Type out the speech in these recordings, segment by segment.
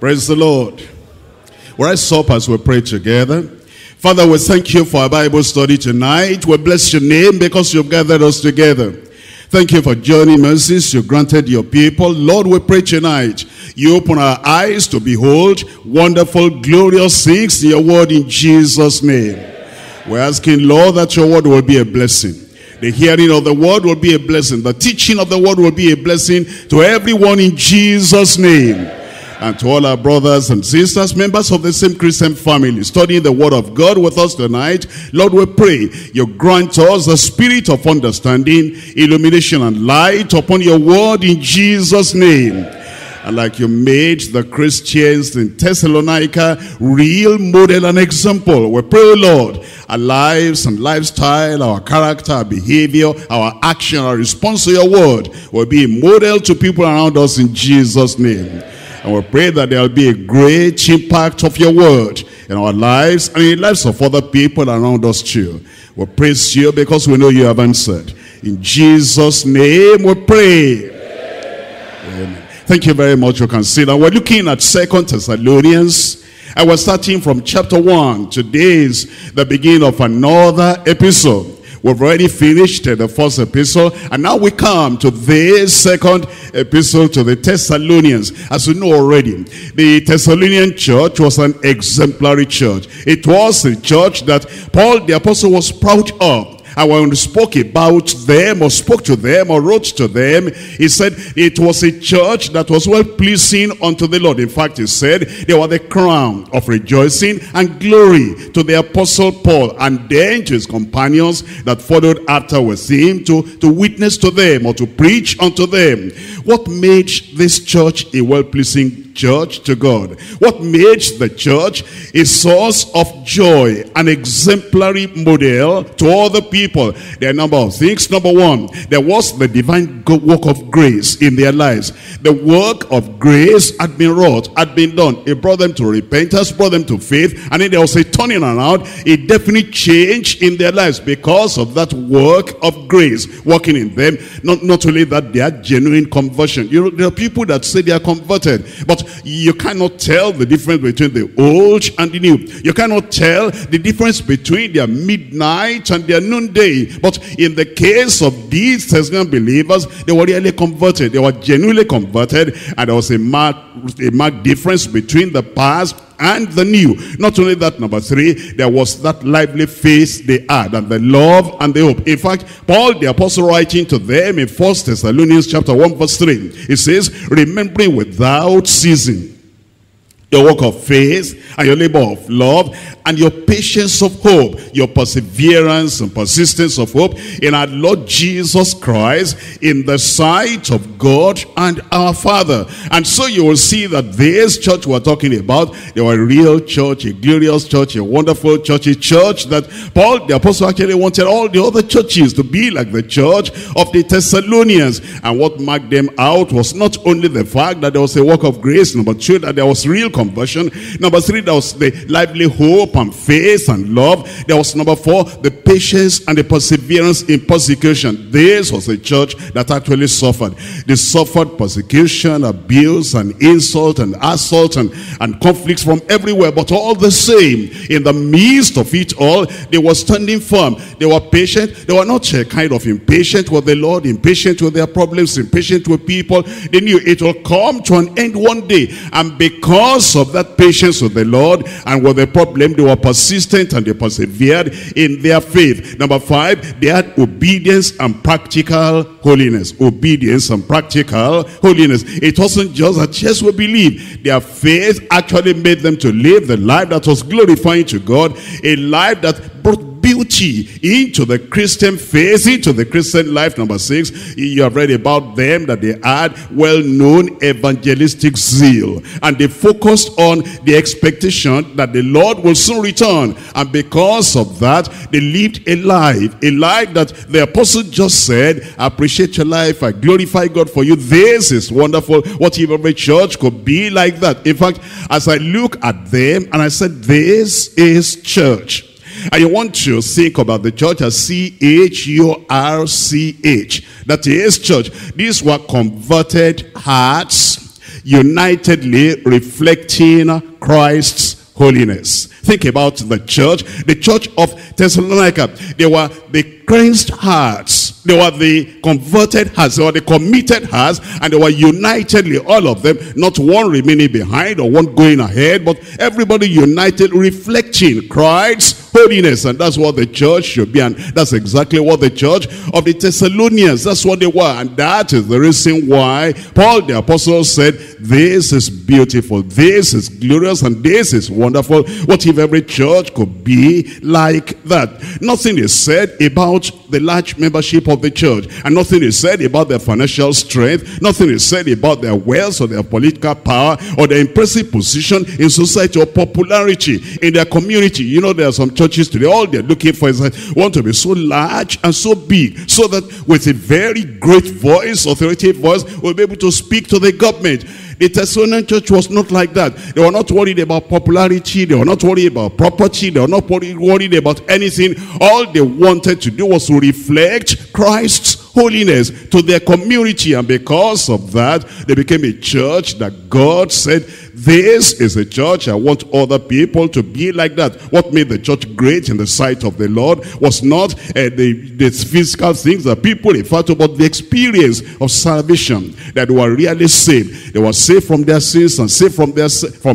Praise the Lord. We'll rise up as we pray together. Father, we thank you for our Bible study tonight. We bless your name because you've gathered us together. Thank you for journey mercies you granted your people. Lord, we pray tonight, you open our eyes to behold wonderful, glorious things in your word in Jesus' name. We're asking, Lord, that your word will be a blessing. The hearing of the word will be a blessing. The teaching of the word will be a blessing to everyone in Jesus' name. And to all our brothers and sisters, members of the same Christian family, studying the word of God with us tonight, Lord, we pray you grant us the spirit of understanding, illumination, and light upon your word in Jesus' name. And like you made the Christians in Thessalonica real model and example, we pray, Lord, our lives and lifestyle, our character, our behavior, our action, our response to your word will be a model to people around us in Jesus' name. And we pray that there will be a great impact of your word in our lives and in the lives of other people around us too. We praise you because we know you have answered. In Jesus' name we pray. Amen. Amen. Thank you very much. You can see that we're looking at 2 Thessalonians. And we're starting from chapter 1. Today is the beginning of another episode. We've already finished the first epistle, and now we come to the second epistle to the Thessalonians. As you know already, the Thessalonian church was an exemplary church. It was a church that Paul the apostle was proud of. And when he spoke about them or spoke to them or wrote to them, he said it was a church that was well pleasing unto the Lord. In fact, he said they were the crown of rejoicing and glory to the apostle Paul, and then to his companions that followed after with him to witness to them or to preach unto them. What made this church a well pleasing church to God? What made the church a source of joy, an exemplary model to all the people? There are a number of things. Number one, there was the divine work of grace in their lives. The work of grace had been wrought, had been done. It brought them to repentance, brought them to faith, and then there was a turning around, a definite change in their lives because of that work of grace working in them. Not only that, they had genuine conversion. You know, there are people that say they are converted, but you cannot tell the difference between the old and the new. You cannot tell the difference between their midnight and their noonday. But in the case of these Thessalonian believers, they were really converted. They were genuinely converted. And there was a marked difference between the past and the new. Not only that, number three, there was that lively faith they had, and the love and the hope. In fact, Paul the apostle, writing to them in 1 Thessalonians chapter 1 verse 3, it says, remembering without ceasing your work of faith and your labor of love and your patience of hope, your perseverance and persistence of hope in our Lord Jesus Christ in the sight of God and our Father. And so you will see that this church we're talking about, they were a real church, a glorious church, a wonderful church, a church that Paul the apostle actually wanted all the other churches to be like the church of the Thessalonians. And what marked them out was not only the fact that there was a work of grace, number two, that there was real conversion, number three, there was the lively hope and faith and love, there was number four, the patience and the perseverance in persecution. This was a church that actually suffered. They suffered persecution, abuse and insult and assault and conflicts from everywhere, but all the same, in the midst of it all, they were standing firm. They were patient. They were not kind of impatient with the Lord, impatient with their problems, impatient with people. They knew it will come to an end one day, and because of that patience with the Lord and with the problem, they were persistent and they persevered in their faith. Number five, they had obedience and practical holiness. Obedience and practical holiness. It wasn't just that, yes, we believe. Their faith actually made them to live the life that was glorifying to God, a life that brought beauty into the Christian faith, into the Christian life. Number six, you have read about them that they had well-known evangelistic zeal, and they focused on the expectation that the Lord will soon return, and because of that, they lived a life that the apostle just said, I appreciate your life, I glorify God for you. This is wonderful. What if every church could be like that? In fact, as I look at them and I said, this is church. And you want to think about the church as C-H-U-R-C-H. That is church. These were converted hearts, unitedly reflecting Christ's holiness. Think about the church of Thessalonica. They were the cleansed hearts. They were the converted hearts. They were the committed hearts. And they were unitedly, all of them, not one remaining behind or one going ahead, but everybody united, reflecting Christ's holiness. And that's what the church should be. And that's exactly what the church of the Thessalonians, that's what they were. And that is the reason why Paul the Apostle said, this is beautiful, this is glorious, and this is wonderful. What if every church could be like that? Nothing is said about the large membership of the church, and nothing is said about their financial strength, nothing is said about their wealth or their political power or their impressive position in society or popularity in their community. You know, there are some churches today, all they're looking for is want to be so large and so big, so that with a very great voice, authoritative voice, we'll be able to speak to the government. The Thessalonian church was not like that. They were not worried about popularity. They were not worried about property. They were not worried about anything. All they wanted to do was to reflect Christ's holiness to their community. And because of that, they became a church that God said, this is a church. I want other people to be like that. What made the church great in the sight of the Lord was not the physical things that people refer to, but the experience of salvation, that they were really saved. They were saved from their sins and saved from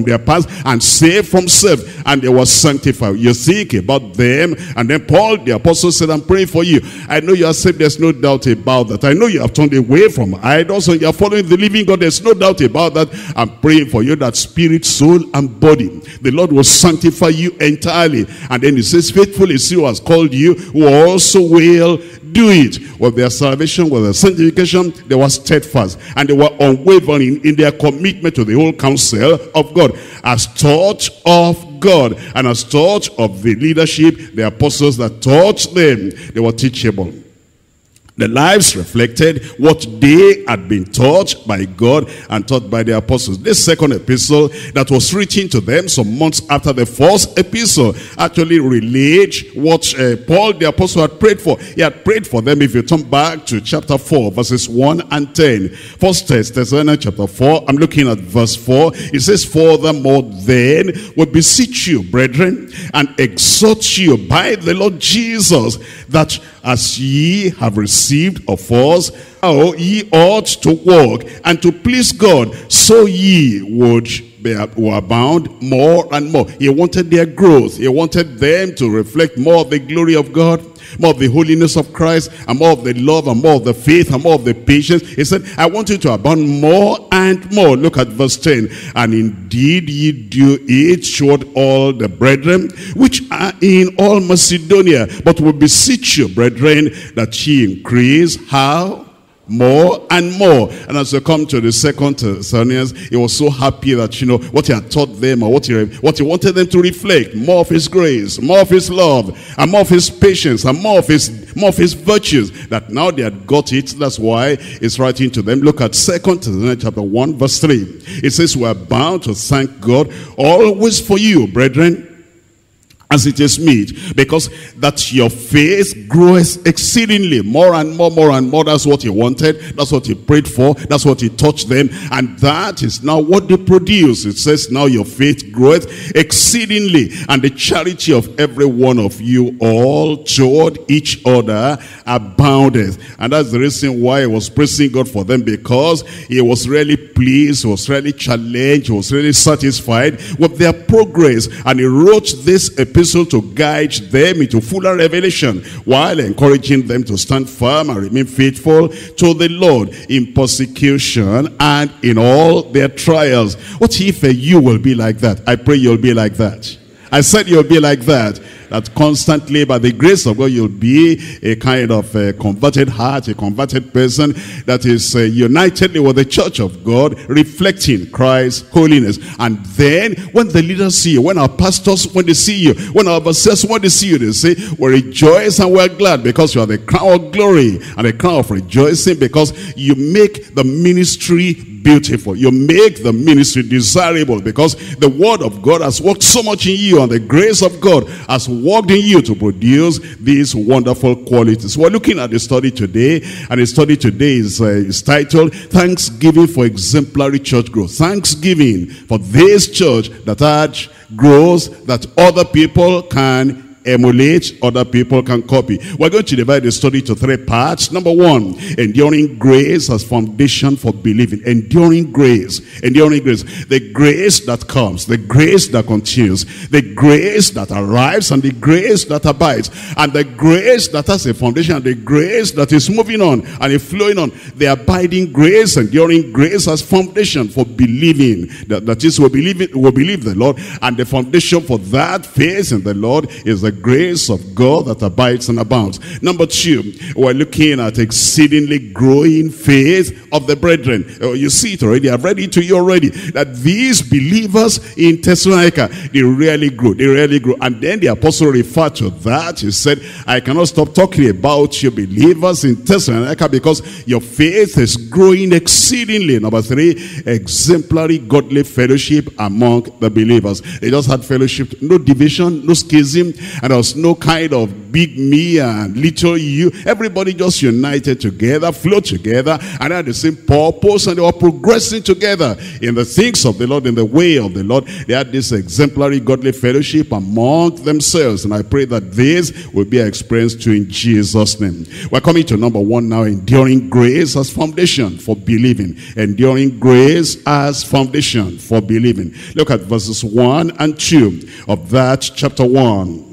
their past and saved from self, and they were sanctified. You think about them, and then Paul the Apostle said, I'm praying for you. I know you are saved. There's no doubt about that. I know you have turned away from idols and you are following the living God. There's no doubt about that. I'm praying for you that spirit, soul, and body, the Lord will sanctify you entirely. And then he says, faithful is he who has called you, who also will do it. With their salvation, with their sanctification, they were steadfast, and they were unwavering in their commitment to the whole counsel of God, as taught of God, and as taught of the leadership, the apostles that taught them. They were teachable. The lives reflected what they had been taught by God and taught by the apostles. This second epistle that was written to them some months after the first epistle actually relayed what Paul the apostle had prayed for. He had prayed for them. If you turn back to chapter 4, verses 1 and 10. First Thessalonians chapter 4, I'm looking at verse 4. It says, furthermore then, we beseech you, brethren, and exhort you by the Lord Jesus, that as ye have received of us, how ye ought to walk, and to please God, so ye would were abound more and more. He wanted their growth. He wanted them to reflect more of the glory of God, more of the holiness of Christ, and more of the love, and more of the faith, and more of the patience. He said, I want you to abound more and more. Look at verse 10. And indeed ye do it toward all the brethren which are in all Macedonia. But we beseech you, brethren, that ye increase. How? More and more. And as we come to the second Thessalonians, he was so happy that, you know, what he had taught them, or what he wanted them to reflect, more of his grace, more of his love, and more of his patience, and more of his virtues, that now they had got it. That's why he's writing to them. Look at 2 Thessalonians chapter 1 verse 3. It says, we are bound to thank God always for you, brethren, as it is meet, because that your faith groweth exceedingly more and more, more and more. That's what he wanted. That's what he prayed for. That's what he taught them. And that is now what they produce. It says, now your faith groweth exceedingly, and the charity of every one of you all toward each other aboundeth. And that's the reason why I was praising God for them, because he was really pleased, he was really challenged, he was really satisfied with their progress. And he wrote this epistle to guide them into fuller revelation, while encouraging them to stand firm and remain faithful to the Lord in persecution and in all their trials. What if you will be like that? I pray you'll be like that. I said you'll be like that. That constantly, by the grace of God, you'll be a kind of a converted heart, a converted person that is unitedly with the church of God, reflecting Christ's holiness. And then, when the leaders see you, when our pastors, when they see you, when our overseers, when they see you, they say, we rejoice and we're glad, because you are the crown of glory and the crown of rejoicing, because you make the ministry beautiful. You make the ministry desirable because the word of God has worked so much in you, and the grace of God has worked in you to produce these wonderful qualities. We're looking at the study today, and the study today is titled Thanksgiving for Exemplary Church Growth. Thanksgiving for this church that had growth that other people can emulate, other people can copy. We're going to divide the study to three parts. Number one, enduring grace as foundation for believing. Enduring grace. Enduring grace. The grace that comes, the grace that continues, the grace that arrives, and the grace that abides, and the grace that has a foundation, and the grace that is moving on and is flowing on. The abiding grace, enduring grace as foundation for believing. That is, we believe the Lord, and the foundation for that faith in the Lord is the grace of God that abides and abounds. Number two, we're looking at exceedingly growing faith of the brethren. You see it already. I've read it to you already. That these believers in Thessalonica, they really grew. They really grew. And then the apostle referred to that. He said, I cannot stop talking about you believers in Thessalonica because your faith is growing exceedingly. Number three, exemplary godly fellowship among the believers. They just had fellowship. No division, no schism. And there was no kind of big me and little you. Everybody just united together, flowed together, and had the same purpose, and they were progressing together in the things of the Lord, in the way of the Lord. They had this exemplary godly fellowship among themselves, and I pray that this will be experienced too in Jesus' name. We're coming to number one now, enduring grace as foundation for believing. Enduring grace as foundation for believing. Look at verses 1 and 2 of that chapter 1.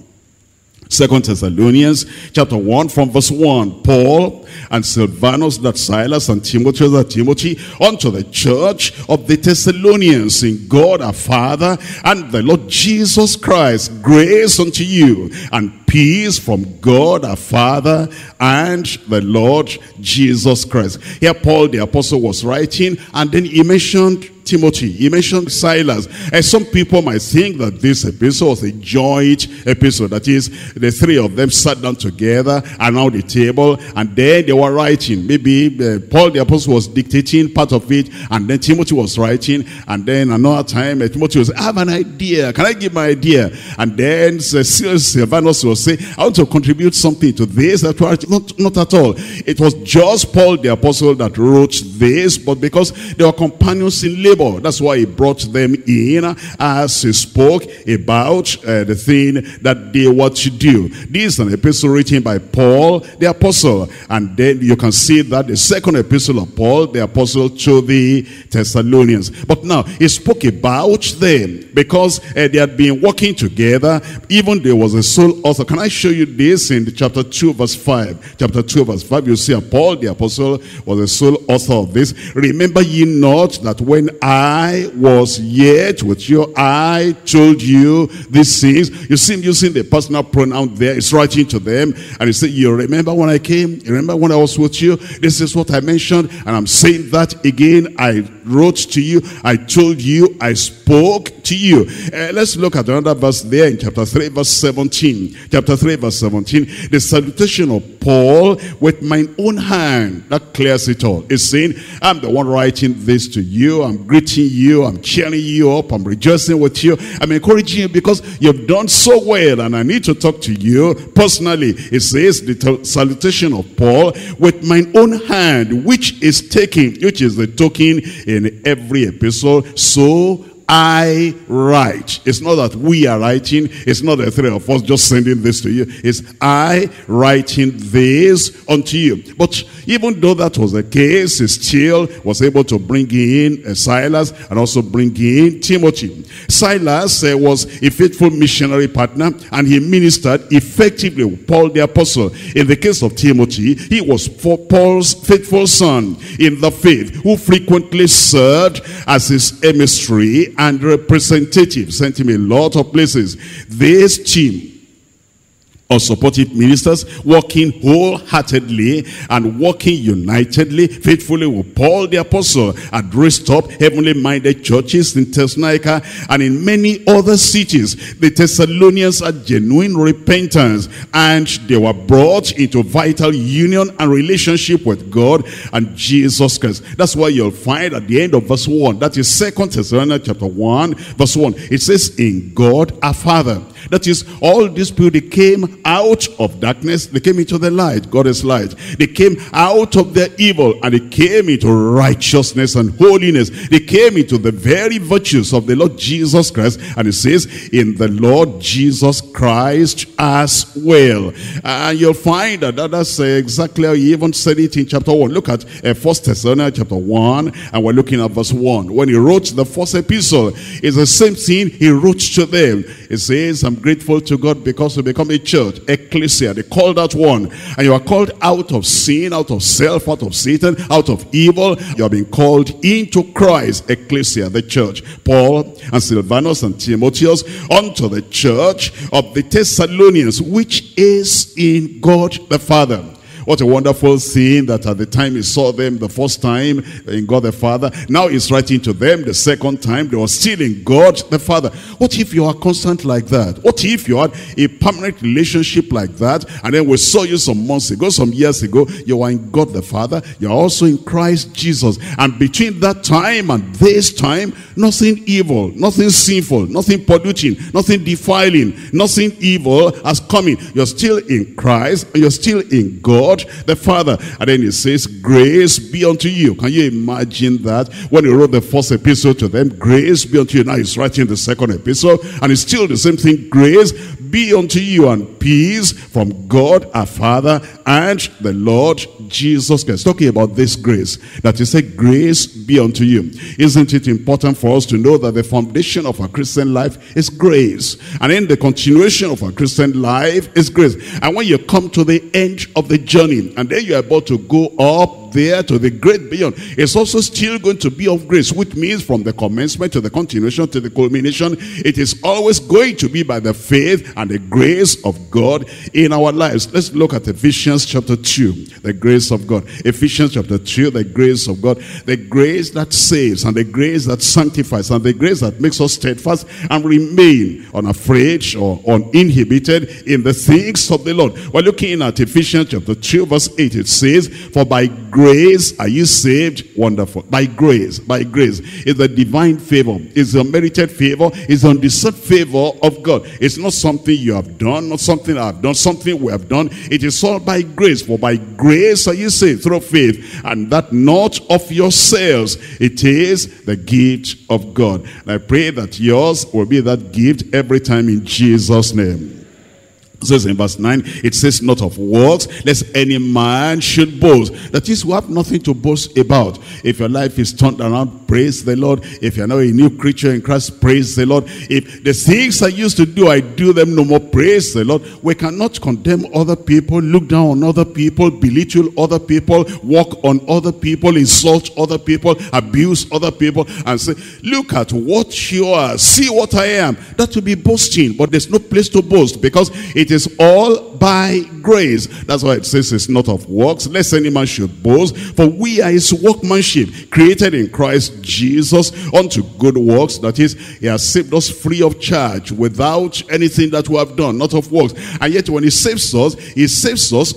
2 Thessalonians chapter 1 from verse 1. Paul and Silvanus, that Silas, and Timothy, that Timothy, unto the church of the Thessalonians in God our Father and the Lord Jesus Christ, grace unto you and peace from God our Father and the Lord Jesus Christ. Here Paul the apostle was writing, and then he mentioned Timothy, he mentioned Silas. And some people might think that this epistle was a joint epistle. That is, the three of them sat down together around the table, and then they were writing. Maybe Paul the apostle was dictating part of it, and then Timothy was writing, and then another time Timothy was, I have an idea, can I give my idea? And then Silvanus was saying, I want to contribute something to this. That was not at all. It was just Paul the apostle that wrote this, but because they were companions in labor, that's why he brought them in as he spoke about the thing that they were to do. This is an epistle written by Paul the apostle, and then you can see that the second epistle of Paul the apostle to the Thessalonians. But now he spoke about them because they had been working together. Even there was a sole author. Can I show you this in chapter 2 verse 5? Chapter 2 verse 5, you see Paul the apostle was the sole author of this. Remember ye not that when I was yet with you, I told you these things. You see him using the personal pronoun there. It's writing to them, and he said, you remember when I came? You remember when I was with you? This is what I mentioned, and I'm saying that again. I wrote to you, I told you, I spoke to you. Let's look at another verse there in chapter 3 verse 17. Chapter 3 verse 17, the salutation of Paul with mine own hand. That clears it all. It's saying, I'm the one writing this to you. I'm greeting you, I'm cheering you up, I'm rejoicing with you, I'm encouraging you because you've done so well, and I need to talk to you personally. It says the salutation of Paul with mine own hand, which is taken, which is the token in every epistle. So I write. It's not that we are writing. It's not the three of us just sending this to you. It's I writing this unto you. But even though that was the case, he still was able to bring in Silas and also bring in Timothy. Silas was a faithful missionary partner, and he ministered effectively with Paul the apostle. In the case of Timothy, he was Paul's faithful son in the faith, who frequently served as his emissary and representative, sent him a lot of places. This team or supportive ministers, working wholeheartedly and working unitedly, faithfully with Paul the Apostle, and raised up heavenly-minded churches in Thessalonica and in many other cities. The Thessalonians had genuine repentance, and they were brought into vital union and relationship with God and Jesus Christ. That's why you'll find at the end of verse 1, that is 2 Thessalonians chapter 1, verse 1, it says, in God our Father. That is, all these people, they came out of darkness, they came into the light. God is light. They came out of their evil, and they came into righteousness and holiness. They came into the very virtues of the Lord Jesus Christ. And it says, in the Lord Jesus Christ as well. And you'll find that that's exactly how he even said it in chapter 1. Look at 1 Thessalonians chapter 1, and we're looking at verse 1. When he wrote the first epistle, it's the same thing he wrote to them. It says, I'm grateful to God because we become a church, ecclesia, the called out one. And you are called out of sin, out of self, out of Satan, out of evil. You have been called into Christ, ecclesia, the church. Paul and Silvanus and Timotheus, unto the church of the Thessalonians, which is in God the Father. What a wonderful thing that at the time he saw them the first time in God the Father, now he's writing to them the second time, they were still in God the Father. What if you are constant like that? What if you had a permanent relationship like that? And then we saw you some months ago, some years ago, you were in God the Father, you are also in Christ Jesus. And between that time and this time, nothing evil, nothing sinful, nothing polluting, nothing defiling, nothing evil has come in. You're still in Christ, and you're still in God the Father. And then he says, grace be unto you. Can you imagine that? When he wrote the first epistle to them, grace be unto you. Now he's writing the second epistle, and it's still the same thing. Grace be unto you and peace from God our Father and the Lord Jesus Christ. Talking about this grace, that he said, grace be unto you. Isn't it important for us to know that the foundation of our Christian life is grace, and in the continuation of our Christian life is grace. And when you come to the end of the journey, and then you're about to go up there to the great beyond, it's also still going to be of grace, which means from the commencement to the continuation to the culmination, it is always going to be by the faith and the grace of God in our lives. Let's look at Ephesians chapter 2, the grace of God. Ephesians chapter 2, the grace of God. The grace that saves, and the grace that sanctifies, and the grace that makes us steadfast and remain unafraid or uninhibited in the things of the Lord. We're looking at Ephesians chapter 2 verse 8. It says, for by grace are you saved. Wonderful. By grace. By grace. It's the divine favor. It's the merited favor. It's the undeserved favor of God. It's not something you have done, not something I have done, something we have done. It is all by grace. For by grace are you saved through faith, and that not of yourselves. It is the gift of God. And I pray that yours will be that gift every time in Jesus' name. It says in verse 9, it says, not of works, lest any man should boast. That is, we have nothing to boast about. If your life is turned around, praise the Lord. If you're now a new creature in Christ, praise the Lord. If the things I used to do, I do them no more, praise the Lord. We cannot condemn other people, look down on other people, belittle other people, walk on other people, insult other people, abuse other people, and say, look at what you are, see what I am. That will be boasting, but there's no place to boast, because it is all by grace. That's why it says it's not of works, lest any man should boast. For we are his workmanship, created in Christ Jesus unto good works. That is, he has saved us free of charge, without anything that we have done, not of works. And yet when he saves us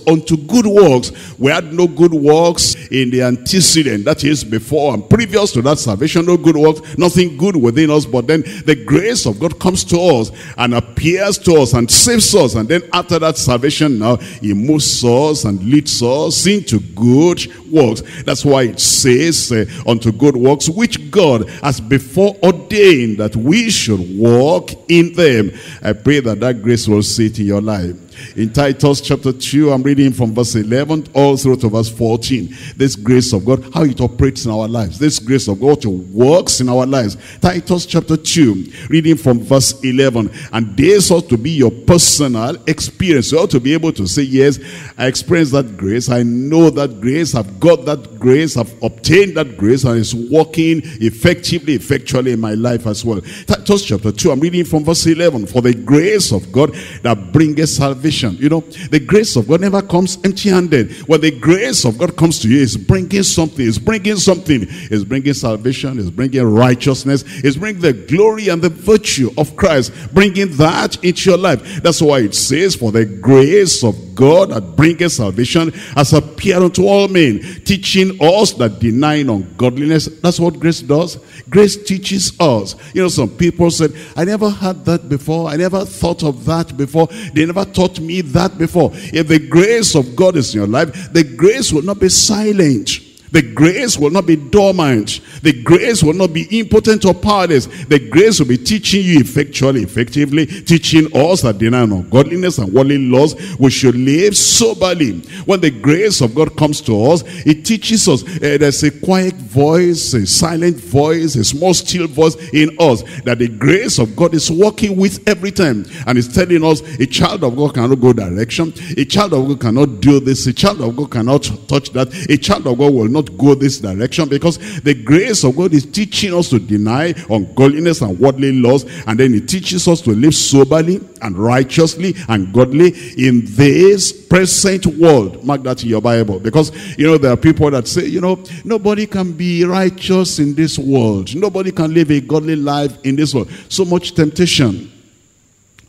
unto good works. We had no good works in the antecedent, that is, before and previous to that salvation, no good works, nothing good within us. But then the grace of God comes to us and appears to us and saves us. And then after that salvation, now he moves us and leads us into good works. That's why it says unto good works, which God has before ordained that we should walk in them. I pray that that grace will sit in your life. In Titus chapter 2, I'm reading from verse 11 all through to verse 14. This grace of God, how it operates in our lives. This grace of God, it works in our lives. Titus chapter 2, reading from verse 11. And this ought to be your personal experience. You ought to be able to say, yes, I experienced that grace. I know that grace. I've got that grace. grace, I've obtained that grace, and it's working effectually in my life as well. Titus chapter 2, I'm reading from verse 11. For the grace of God that bringeth salvation. You know, the grace of God never comes empty-handed. When the grace of God comes to you, it's bringing something, it's bringing something. It's bringing salvation, it's bringing righteousness, it's bringing the glory and the virtue of Christ, bringing that into your life. That's why it says, for the grace of God that bringeth salvation has appeared unto all men, teaching us that denying ungodliness. That's what grace does. Grace teaches us. You know, some people said, I never had that before, I never thought of that before, they never taught me that before. If the grace of God is in your life, the grace will not be silent. The grace will not be dormant. The grace will not be impotent or powerless. The grace will be teaching you effectively, teaching us that denying ungodliness and worldly laws, we should live soberly. When the grace of God comes to us, it teaches us. There's a quiet voice, a silent voice, a small still voice in us that the grace of God is working with every time. And it's telling us a child of God cannot go direction. A child of God cannot do this. A child of God cannot touch that. A child of God will not go this direction, because the grace of God is teaching us to deny ungodliness and worldly laws, and then it teaches us to live soberly and righteously and godly in this present world. Mark that in your Bible, because you know there are people that say, you know, nobody can be righteous in this world, nobody can live a godly life in this world. So much temptation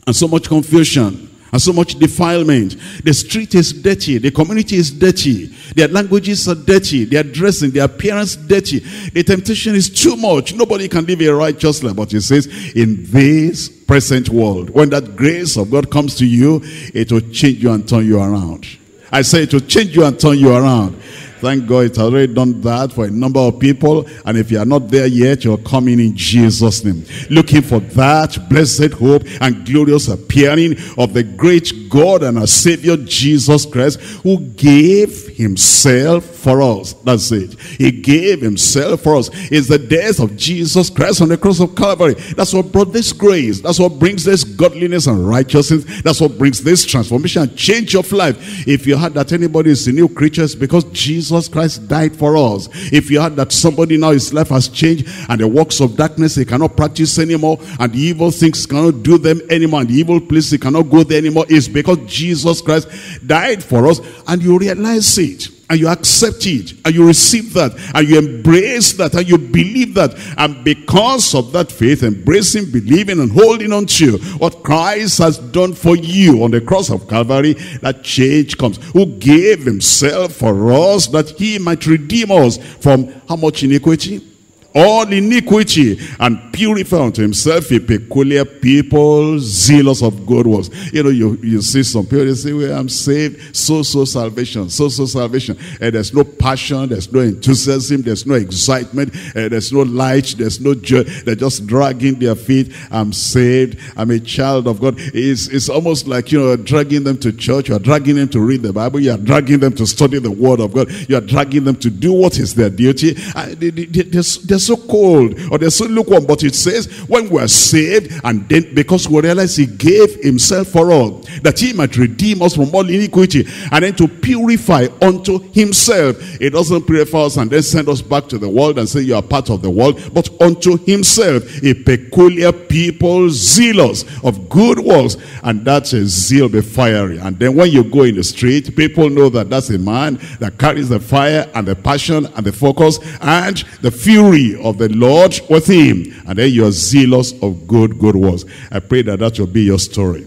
and so much confusion and so much defilement. The street is dirty. The community is dirty. Their languages are dirty. Their dressing, their appearance dirty. The temptation is too much. Nobody can live a righteous life. But it says, in this present world, when that grace of God comes to you, it will change you and turn you around. I say it will change you and turn you around. Thank God it's already done that for a number of people. And if you are not there yet, you're coming in Jesus' name. Looking for that blessed hope and glorious appearing of the great God and our Savior Jesus Christ, who gave himself for us. That's it. He gave himself for us. It's the death of Jesus Christ on the cross of Calvary. That's what brought this grace. That's what brings this godliness and righteousness. That's what brings this transformation and change of life. If you heard that anybody is a new creature, it's because Jesus Christ died for us. If you heard that somebody now his life has changed and the works of darkness he cannot practice anymore, and the evil things cannot do them anymore, and the evil place he cannot go there anymore, it's because Jesus Christ died for us, and you realize it, and you accept it, and you receive that, and you embrace that, and you believe that. And because of that faith, embracing, believing, and holding on to what Christ has done for you on the cross of Calvary, that change comes. Who gave himself for us, that he might redeem us from how much iniquity? All iniquity, and purify unto himself a peculiar people, zealous of good works. You know, you see some people, they say, well, I'm saved, so-so salvation, so-so salvation. And there's no passion, there's no enthusiasm, there's no excitement, there's no light, there's no joy. They're just dragging their feet. I'm saved, I'm a child of God. It's almost like, you know, dragging them to church, you're dragging them to read the Bible, you're dragging them to study the Word of God, you're dragging them to do what is their duty. There's so cold, or they're so lukewarm. But it says, when we are saved, and then because we realize he gave himself for all, that he might redeem us from all iniquity, and then to purify unto himself. It doesn't purify us and then send us back to the world and say you are part of the world, but unto himself a peculiar people, zealous of good works. And that's a zeal be fiery, and then when you go in the street, people know that that's a man that carries the fire and the passion and the focus and the fury of the Lord with him, and then you are zealous of good works. I pray that will be your story.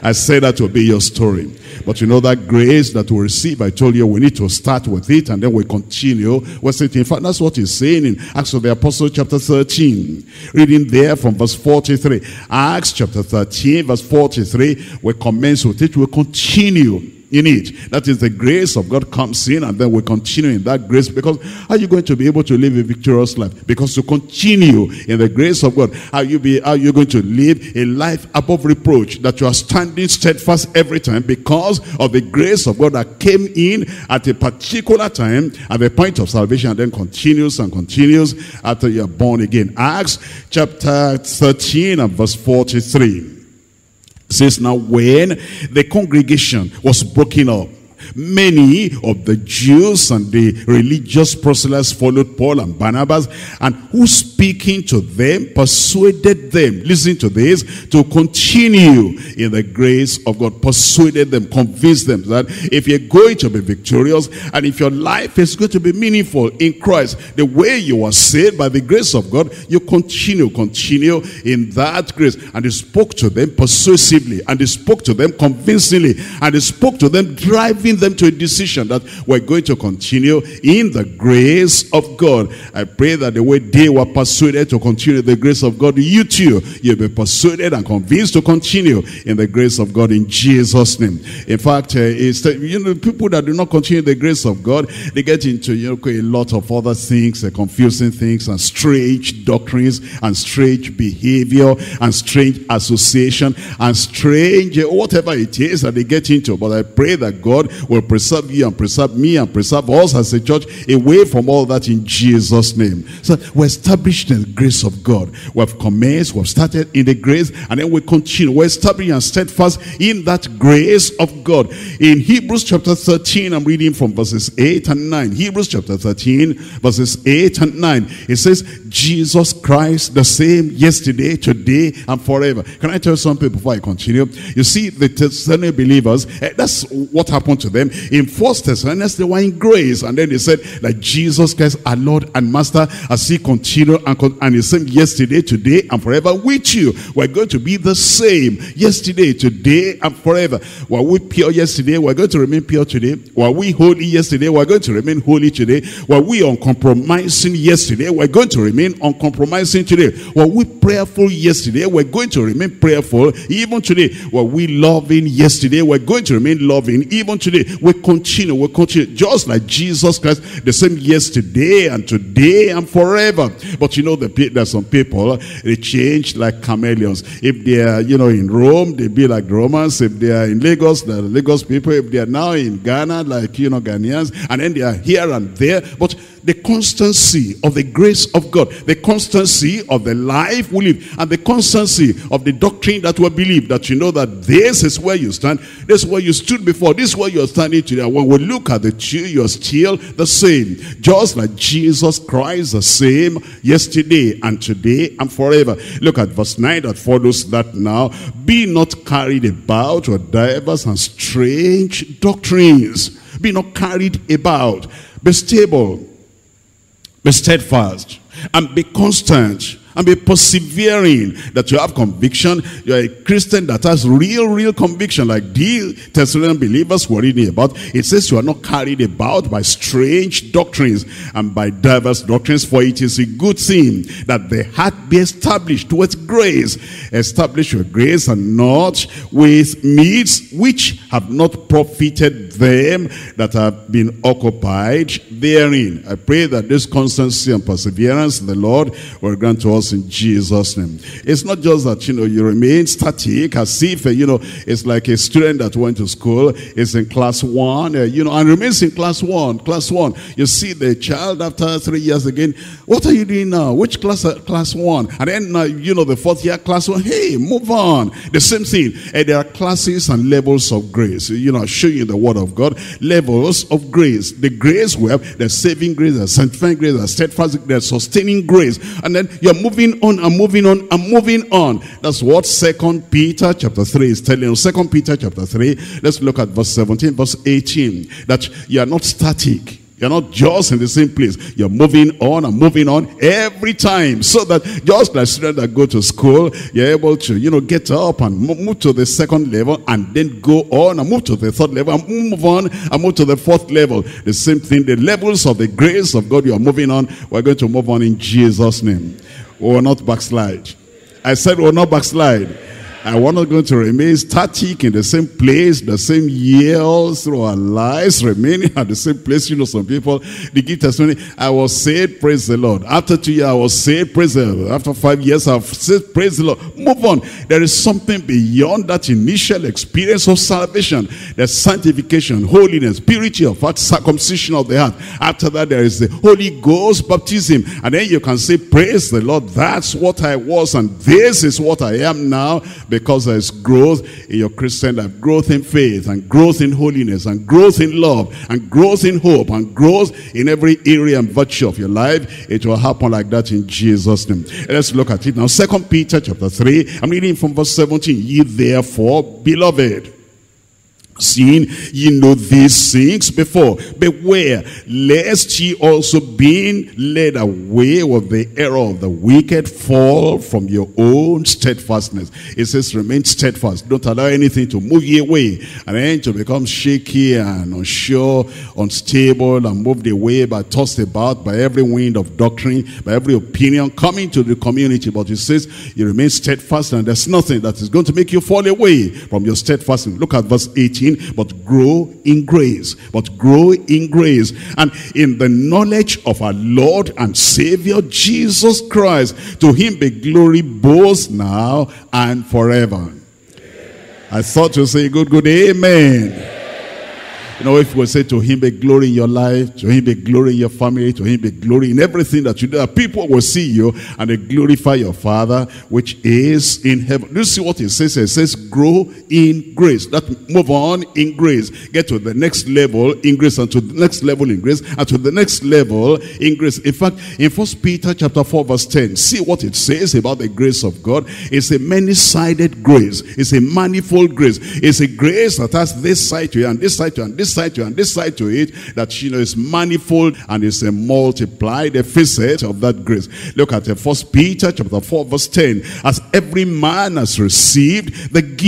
I say that will be your story. But you know that grace that we receive, I told you we need to start with it, and then we continue with it. In fact, that's what he's saying in Acts of the Apostles chapter 13. Reading there from verse 43. Acts chapter 13 verse 43. We commence with it. We continue in it. That is, the grace of God comes in, and then we continue in that grace. Because are you going to be able to live a victorious life? Because to continue in the grace of God, are you going to live a life above reproach, that you are standing steadfast every time because of the grace of God that came in at a particular time at the point of salvation, and then continues and continues after you are born again. Acts chapter 13 and verse 43. Says, now when the congregation was broken up, Many of the Jews and the religious proselytes followed Paul and Barnabas, and who, speaking to them, persuaded them, listen to this, to continue in the grace of God. Persuaded them, convinced them that if you're going to be victorious and if your life is going to be meaningful in Christ, the way you were saved by the grace of God, you continue in that grace. And they spoke to them persuasively, and they spoke to them convincingly, and they spoke to them driving them to a decision that we're going to continue in the grace of God. I pray that the way they were persuaded to continue the grace of God, you too, you'll be persuaded and convinced to continue in the grace of God in Jesus' name. In fact, people that do not continue the grace of God, they get into a lot of other things, confusing things, and strange doctrines, and strange behavior, and strange association, and strange whatever it is that they get into. But I pray that God will preserve you and preserve me and preserve us as a church away from all that in Jesus' name. So we're established in the grace of God. We have commenced, we have started in the grace, and then we continue. We're established and steadfast in that grace of God. In Hebrews chapter 13, I'm reading from verses 8 and 9. Hebrews chapter 13, verses 8 and 9. It says, Jesus Christ, the same yesterday, today, and forever. Can I tell something before I continue? You see, the Thessalonian believers, that's what happened to them. In 1 Thessalonians, they were in grace, and then they said that Jesus Christ, our Lord and Master, as he continued and the same yesterday, today, and forever with you. We're going to be the same yesterday, today, and forever. Were we pure yesterday? We're going to remain pure today. Were we holy yesterday? We're going to remain holy today. Were we uncompromising yesterday? We're going to remain uncompromising today. Were we prayerful yesterday? We're going to remain prayerful even today. Were we loving yesterday? We're going to remain loving even today. We continue. Just like Jesus Christ, the same yesterday and today and forever. But there's some people, they change like chameleons. If they are, in Rome, they be like the Romans. If they are in Lagos, the Lagos people. If they are now in Ghana, like, Ghanaians. And then they are here and there. But the constancy of the grace of God, the constancy of the life we live, and the constancy of the doctrine that we believe, that that this is where you stand, this is where you stood before, this is where you are standing today. When we look at the two, you are still the same. Just like Jesus Christ, the same yesterday and today and forever. Look at verse 9 that follows that now. Be not carried about with divers and strange doctrines. Be not carried about. Be stable. Be steadfast, and be constant, and be persevering, that you have conviction. You are a Christian that has real conviction, like the Thessalonian believers were reading about. It says you are not carried about by strange doctrines and by diverse doctrines, for it is a good thing that the heart be established with grace. Establish with grace and not with meats which have not profited them that have been occupied therein. I pray that this constancy and perseverance in the Lord will grant to us in Jesus' name. It's not just that you remain static, as if it's like a student that went to school, is in class 1, and remains in class 1. You see the child after 3 years again, what are you doing now? Which class? Class 1. And then the fourth year, class 1. Hey, move on. The same thing. And there are classes and levels of grace. I'll show you the word of God. Levels of grace. The grace we have, the saving grace, the sanctifying grace, the steadfast, the sustaining grace. And then you're moving on. That's what 2 Peter chapter 3 is telling us. 2 Peter chapter 3, let's look at verse 17, verse 18. That you are not static. You're not just in the same place. You're moving on and moving on every time. So that just like students that go to school, you're able to, get up and move to the second level and then go on and move to the third level and move on and move to the fourth level. The same thing, the levels of the grace of God, you are moving on. We're going to move on in Jesus' name. We will not backslide. I said we will not backslide. And we're not going to remain static in the same place, the same years through our lives, remaining at the same place. Some people, they give testimony. I was saved, praise the Lord. After 2 years, I was saved, praise the Lord. After 5 years, I was saved, praise the Lord. Move on. There is something beyond that initial experience of salvation. There's sanctification, holiness, purity of heart, circumcision of the heart. After that, there is the Holy Ghost baptism. And then you can say, praise the Lord, that's what I was, and this is what I am now. because there's growth in your Christian life, growth in faith, and growth in holiness, and growth in love, and growth in hope, and growth in every area and virtue of your life. It will happen like that in Jesus' name. Let's look at it now. 2 Peter chapter 3, I'm reading from verse 17. Ye therefore, beloved, seeing ye know these things before, beware lest ye also, being led away with the error of the wicked, fall from your own steadfastness. It says remain steadfast, don't allow anything to move ye away and then to become shaky and unsure, unstable, and moved away by, tossed about by every wind of doctrine, by every opinion coming to the community. But it says you remain steadfast, and there's nothing that is going to make you fall away from your steadfastness. Look at verse 18. But grow in grace, and in the knowledge of our Lord and Savior Jesus Christ. To him be glory both now and forever. Amen. I thought you say good amen. Amen. You know, if we say to him be glory in your life, to him be glory in your family, to him be glory in everything that you do, people will see you and they glorify your Father which is in heaven. Do you see what it says? It says grow in grace. That move on in grace. Get to the next level in grace, and to the next level in grace, and to the next level in grace. In fact, in 1 Peter chapter 4 verse 10, see what it says about the grace of God. It's a many-sided grace. It's a manifold grace. It's a grace that has this side to it, and this side to it, and this side to it, and this side to it, that, you know, is manifold, and it's a multiplied facet of that grace. Look at 1 Peter chapter 4 verse 10. As every man has received the gift,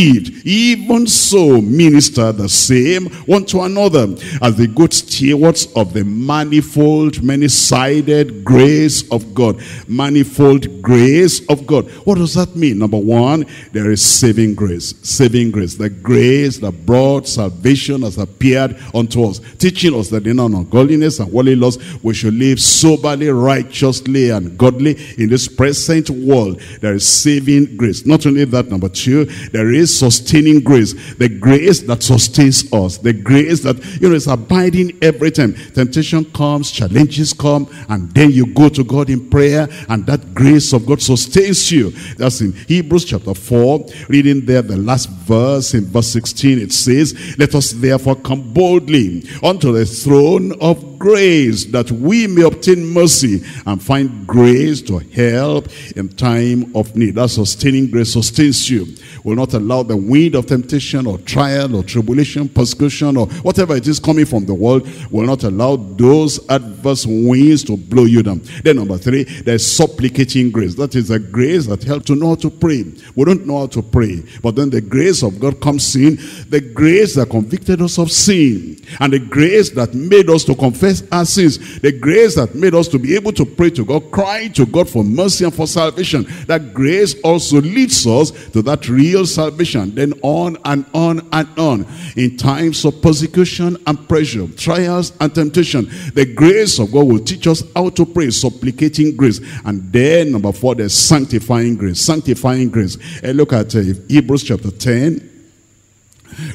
even so minister the same one to another, as the good stewards of the manifold, many-sided grace of God. Manifold grace of God. What does that mean? Number one, there is saving grace. Saving grace. The grace that brought salvation has appeared unto us, teaching us that in ungodliness and worldly lust we should live soberly, righteously, and godly in this present world. There is saving grace. Not only that, number two, there is sustaining grace, the grace that sustains us, the grace that, you know, is abiding every time. Temptation comes, challenges come, and then you go to God in prayer, and that grace of God sustains you. That's in Hebrews chapter 4, reading there the last verse, in verse 16, it says, let us therefore come boldly unto the throne of grace, that we may obtain mercy and find grace to help in time of need. That sustaining grace sustains you, will not allow the wind of temptation or trial or tribulation, persecution, or whatever it is coming from the world, will not allow those adverse winds to blow you down. Then number three, there's supplicating grace. That is a grace that helps to know how to pray. We don't know how to pray, but then the grace of God comes in, the grace that convicted us of sin, and the grace that made us to confess our sins, the grace that made us to be able to pray to God, crying to God for mercy and for salvation. That grace also leads us to that real salvation. Then on and on and on, in times of persecution and pressure, trials and temptation, the grace of God will teach us how to pray, supplicating grace. And then number four, there's sanctifying grace. Sanctifying grace. And look at Hebrews chapter 10,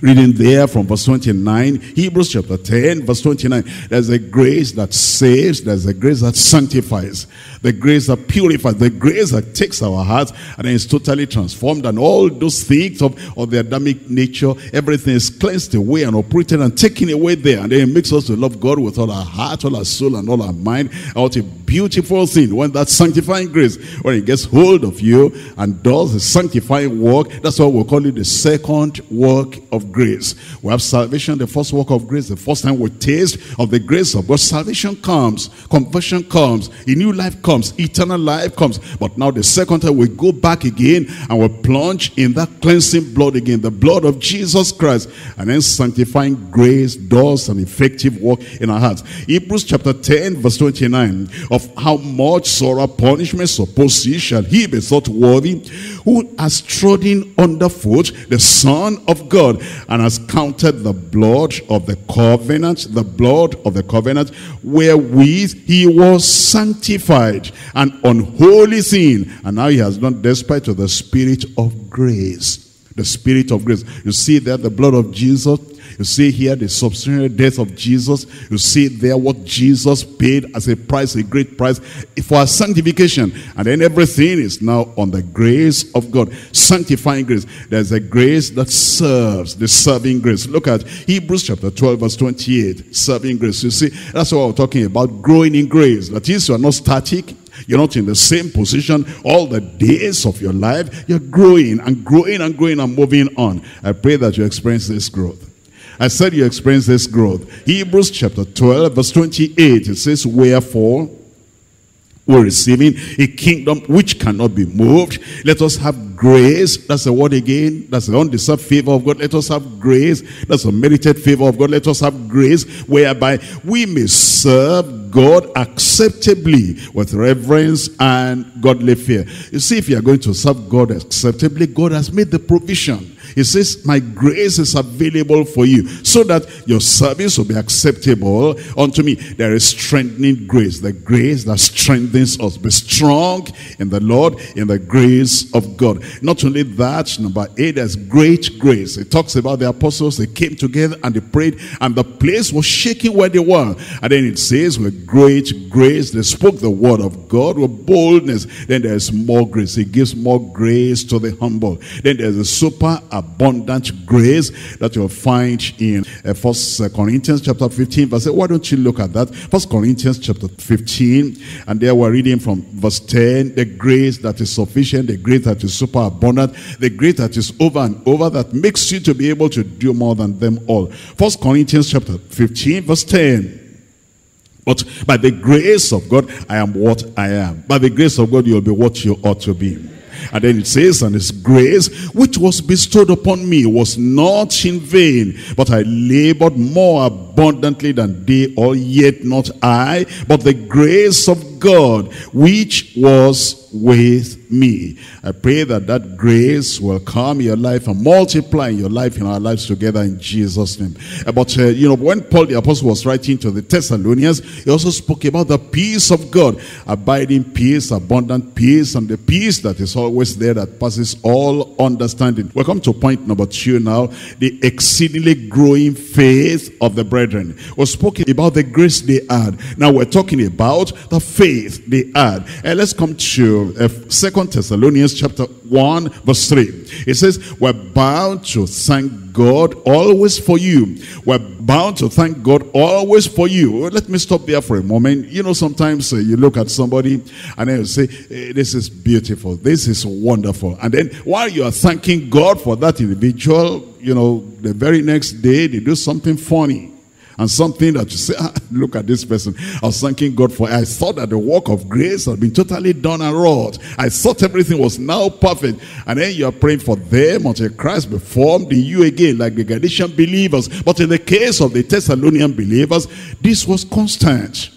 reading there from verse 29. Hebrews chapter 10 verse 29. There's a grace that saves, there's a grace that sanctifies, the grace that purifies, the grace that takes our hearts and is totally transformed, and all those things of the Adamic nature, everything is cleansed away and uprooted and taken away there, and then it makes us to love God with all our heart, all our soul, and all our mind. What a beautiful thing when that sanctifying grace, when it gets hold of you and does the sanctifying work. That's why we'll call it the second work of grace. We have salvation, the first work of grace, the first time we taste of the grace of God. Salvation comes, conversion comes, a new life comes, eternal life comes. But now the second time we go back again and we plunge in that cleansing blood again, the blood of Jesus Christ, and then sanctifying grace does an effective work in our hearts. Hebrews chapter 10 verse 29, of how much sorrow punishment suppose ye, shall he be thought worthy who has trodden underfoot the Son of God, and has counted the blood of the covenant, wherewith he was sanctified, an unholy thing, and now he has done despite to the Spirit of grace. The Spirit of grace. You see that the blood of Jesus You see here the substitutionary death of Jesus. You see there what Jesus paid as a price, a great price for our sanctification. And then everything is now on the grace of God. Sanctifying grace. There's a grace that serves, the serving grace. Look at Hebrews chapter 12 verse 28. Serving grace. You see, that's what we're talking about. Growing in grace. That is, you are not static. You're not in the same position all the days of your life. You're growing and growing and growing and moving on. I pray that you experience this growth. I said you experience this growth. Hebrews chapter 12 verse 28. It says, wherefore, we're receiving a kingdom which cannot be moved. Let us have grace. That's the word again. That's the undeserved favor of God. Let us have grace. That's the merited favor of God. Let us have grace whereby we may serve God acceptably with reverence and godly fear. You see, if you are going to serve God acceptably, God has made the provision. He says, my grace is available for you so that your service will be acceptable unto me. There is strengthening grace that strengthens us. Be strong in the Lord, in the grace of God. Not only that, number 8, there's great grace. It talks about the apostles. They came together and they prayed, and the place was shaking where they were. And then it says, with great grace, they spoke the word of God with boldness. Then there's more grace. He gives more grace to the humble. Then there's a super abundant grace that you'll find in 1 Corinthians chapter 15 verse 8. Why don't you look at that? 1 Corinthians chapter 15, and there we're reading from verse 10, the grace that is sufficient, the grace that is super abundant, the grace that is over and over, that makes you to be able to do more than them all. 1 Corinthians chapter 15 verse 10. But by the grace of God, I am what I am. By the grace of God, you'll be what you ought to be. And then it says, and his grace which was bestowed upon me was not in vain, but I labored more abundantly than they all, yet not I, but the grace of God which was with me. I pray that that grace will come in your life and multiply in your life, in our lives together, in Jesus' name. But you know, when Paul the apostle was writing to the Thessalonians, he also spoke about the peace of God, abiding peace, abundant peace, and the peace that is always there, that passes all understanding. We come to point number 2 now, the exceedingly growing faith of the brethren. We're speaking about the grace they had. Now we're talking about the faith they had. And let's come to 2 Thessalonians chapter 1 verse 3. It says, we're bound to thank God always for you. We're bound to thank God always for you. Let me stop there for a moment. You know, sometimes you look at somebody and then you say, hey, this is beautiful, this is wonderful. And then while you are thanking God for that individual, you know, the very next day they do something funny. And something that you say, ah, look at this person. I was thanking God for it. I thought that the work of grace had been totally done and wrought. I thought everything was now perfect. And then you are praying for them until Christ be formed in you again, like the Galatian believers. But in the case of the Thessalonian believers, this was constant.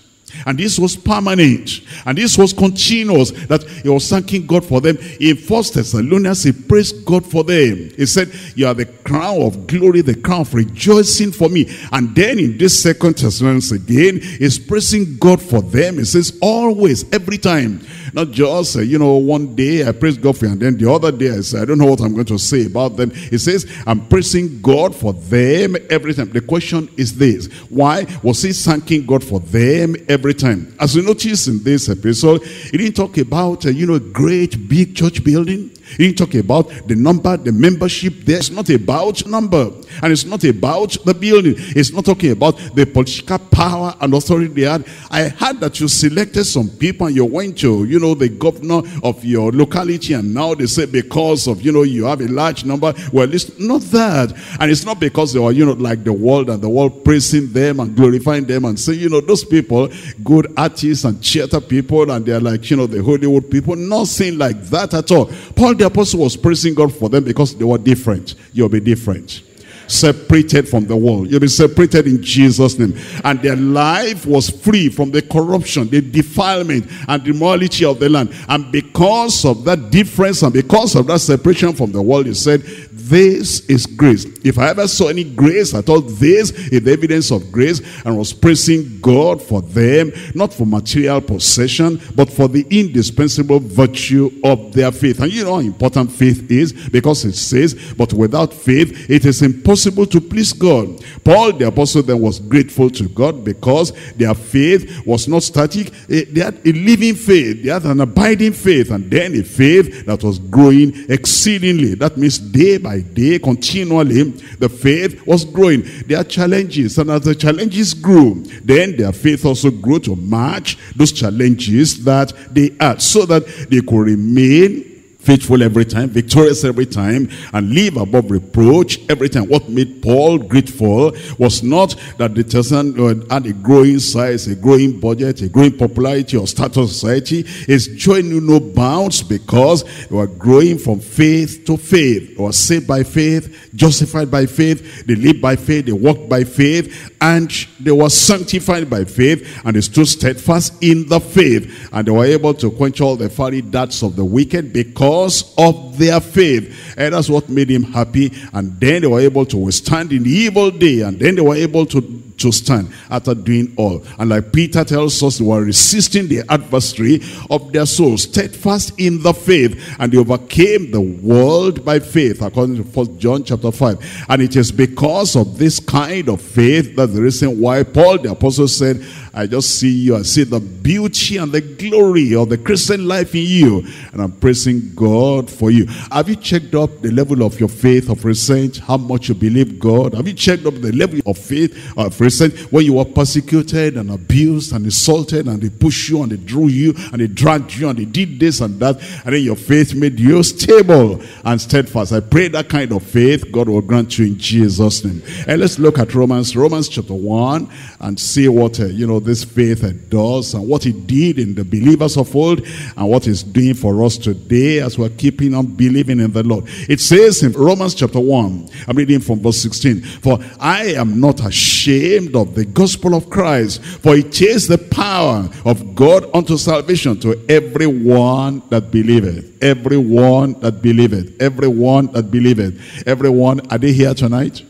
And this was permanent. And this was continuous, that he was thanking God for them. In 1 Thessalonians, he praised God for them. He said, you are the crown of glory, the crown of rejoicing for me. And then in this 2 Thessalonians again, he's praising God for them. He says, always, every time. Not just, you know, one day I praise God for you, and then the other day I say, I don't know what I'm going to say about them. He says, I'm praising God for them every time. The question is this: why was he thanking God for them every time? As you notice in this episode, he didn't talk about, you know, a great big church building. He didn't talk about the number, the membership there. It's not about number, and it's not about the building. It's not talking about the political power and authority they had. I heard that you selected some people and you went to, you know, the governor of your locality, and now they say because of, you know, you have a large number. Well, it's not that. And it's not because they were, you know, like the world, and the world praising them and glorifying them and saying, you know, those people, good artists and theater people, and they're like, you know, the Hollywood people. Nothing like that at all. Paul the apostle was praising God for them because they were different. You'll be different, separated from the world. You'll be separated in Jesus' name. And their life was free from the corruption, the defilement, and the immorality of the land. And because of that difference, and because of that separation from the world, he said, this is grace. If I ever saw any grace at all, this is the evidence of grace. And was praising God for them, not for material possession, but for the indispensable virtue of their faith. And you know how important faith is, because it says, but without faith it is impossible possible to please God. Paul, the apostle, then was grateful to God because their faith was not static. They had a living faith. They had an abiding faith. And then a faith that was growing exceedingly. That means day by day, continually, the faith was growing. There are challenges. And as the challenges grew, then their faith also grew to match those challenges that they had, so that they could remain faithful every time, victorious every time, and live above reproach every time. What made Paul grateful was not that the Thessalonians had a growing size, a growing budget, a growing popularity or status of society. His joy knew no bounds because they were growing from faith to faith. They were saved by faith, justified by faith, they lived by faith, they walked by faith, and they were sanctified by faith, and they stood steadfast in the faith, and they were able to quench all the fiery darts of the wicked because of their faith. And that's what made him happy. And then they were able to withstand in the evil day, and then they were able to stand after doing all. And like Peter tells us, they were resisting the adversary of their souls, steadfast in the faith, and they overcame the world by faith, according to 1 John chapter 5. And it is because of this kind of faith that's the reason why Paul the apostle said, I just see you, I see the beauty and the glory of the Christian life in you, and I'm praising God for you. Have you checked up the level of your faith of recent? How much you believe God? Have you checked up the level of faith of recent when you were persecuted and abused and insulted, and they pushed you and they drew you and they dragged you and they did this and that, and then your faith made you stable and steadfast? I pray that kind of faith God will grant you in Jesus' name. And let's look at Romans chapter 1 and see what this faith does, and what it did in the believers of old, and what it's doing for us today as we're keeping on believing in the Lord. It says in Romans chapter 1, I'm reading from verse 16, "For I am not ashamed of the gospel of Christ, for it is the power of God unto salvation to everyone that believeth." Everyone that believeth. Everyone that believeth. Everyone. Are they here tonight?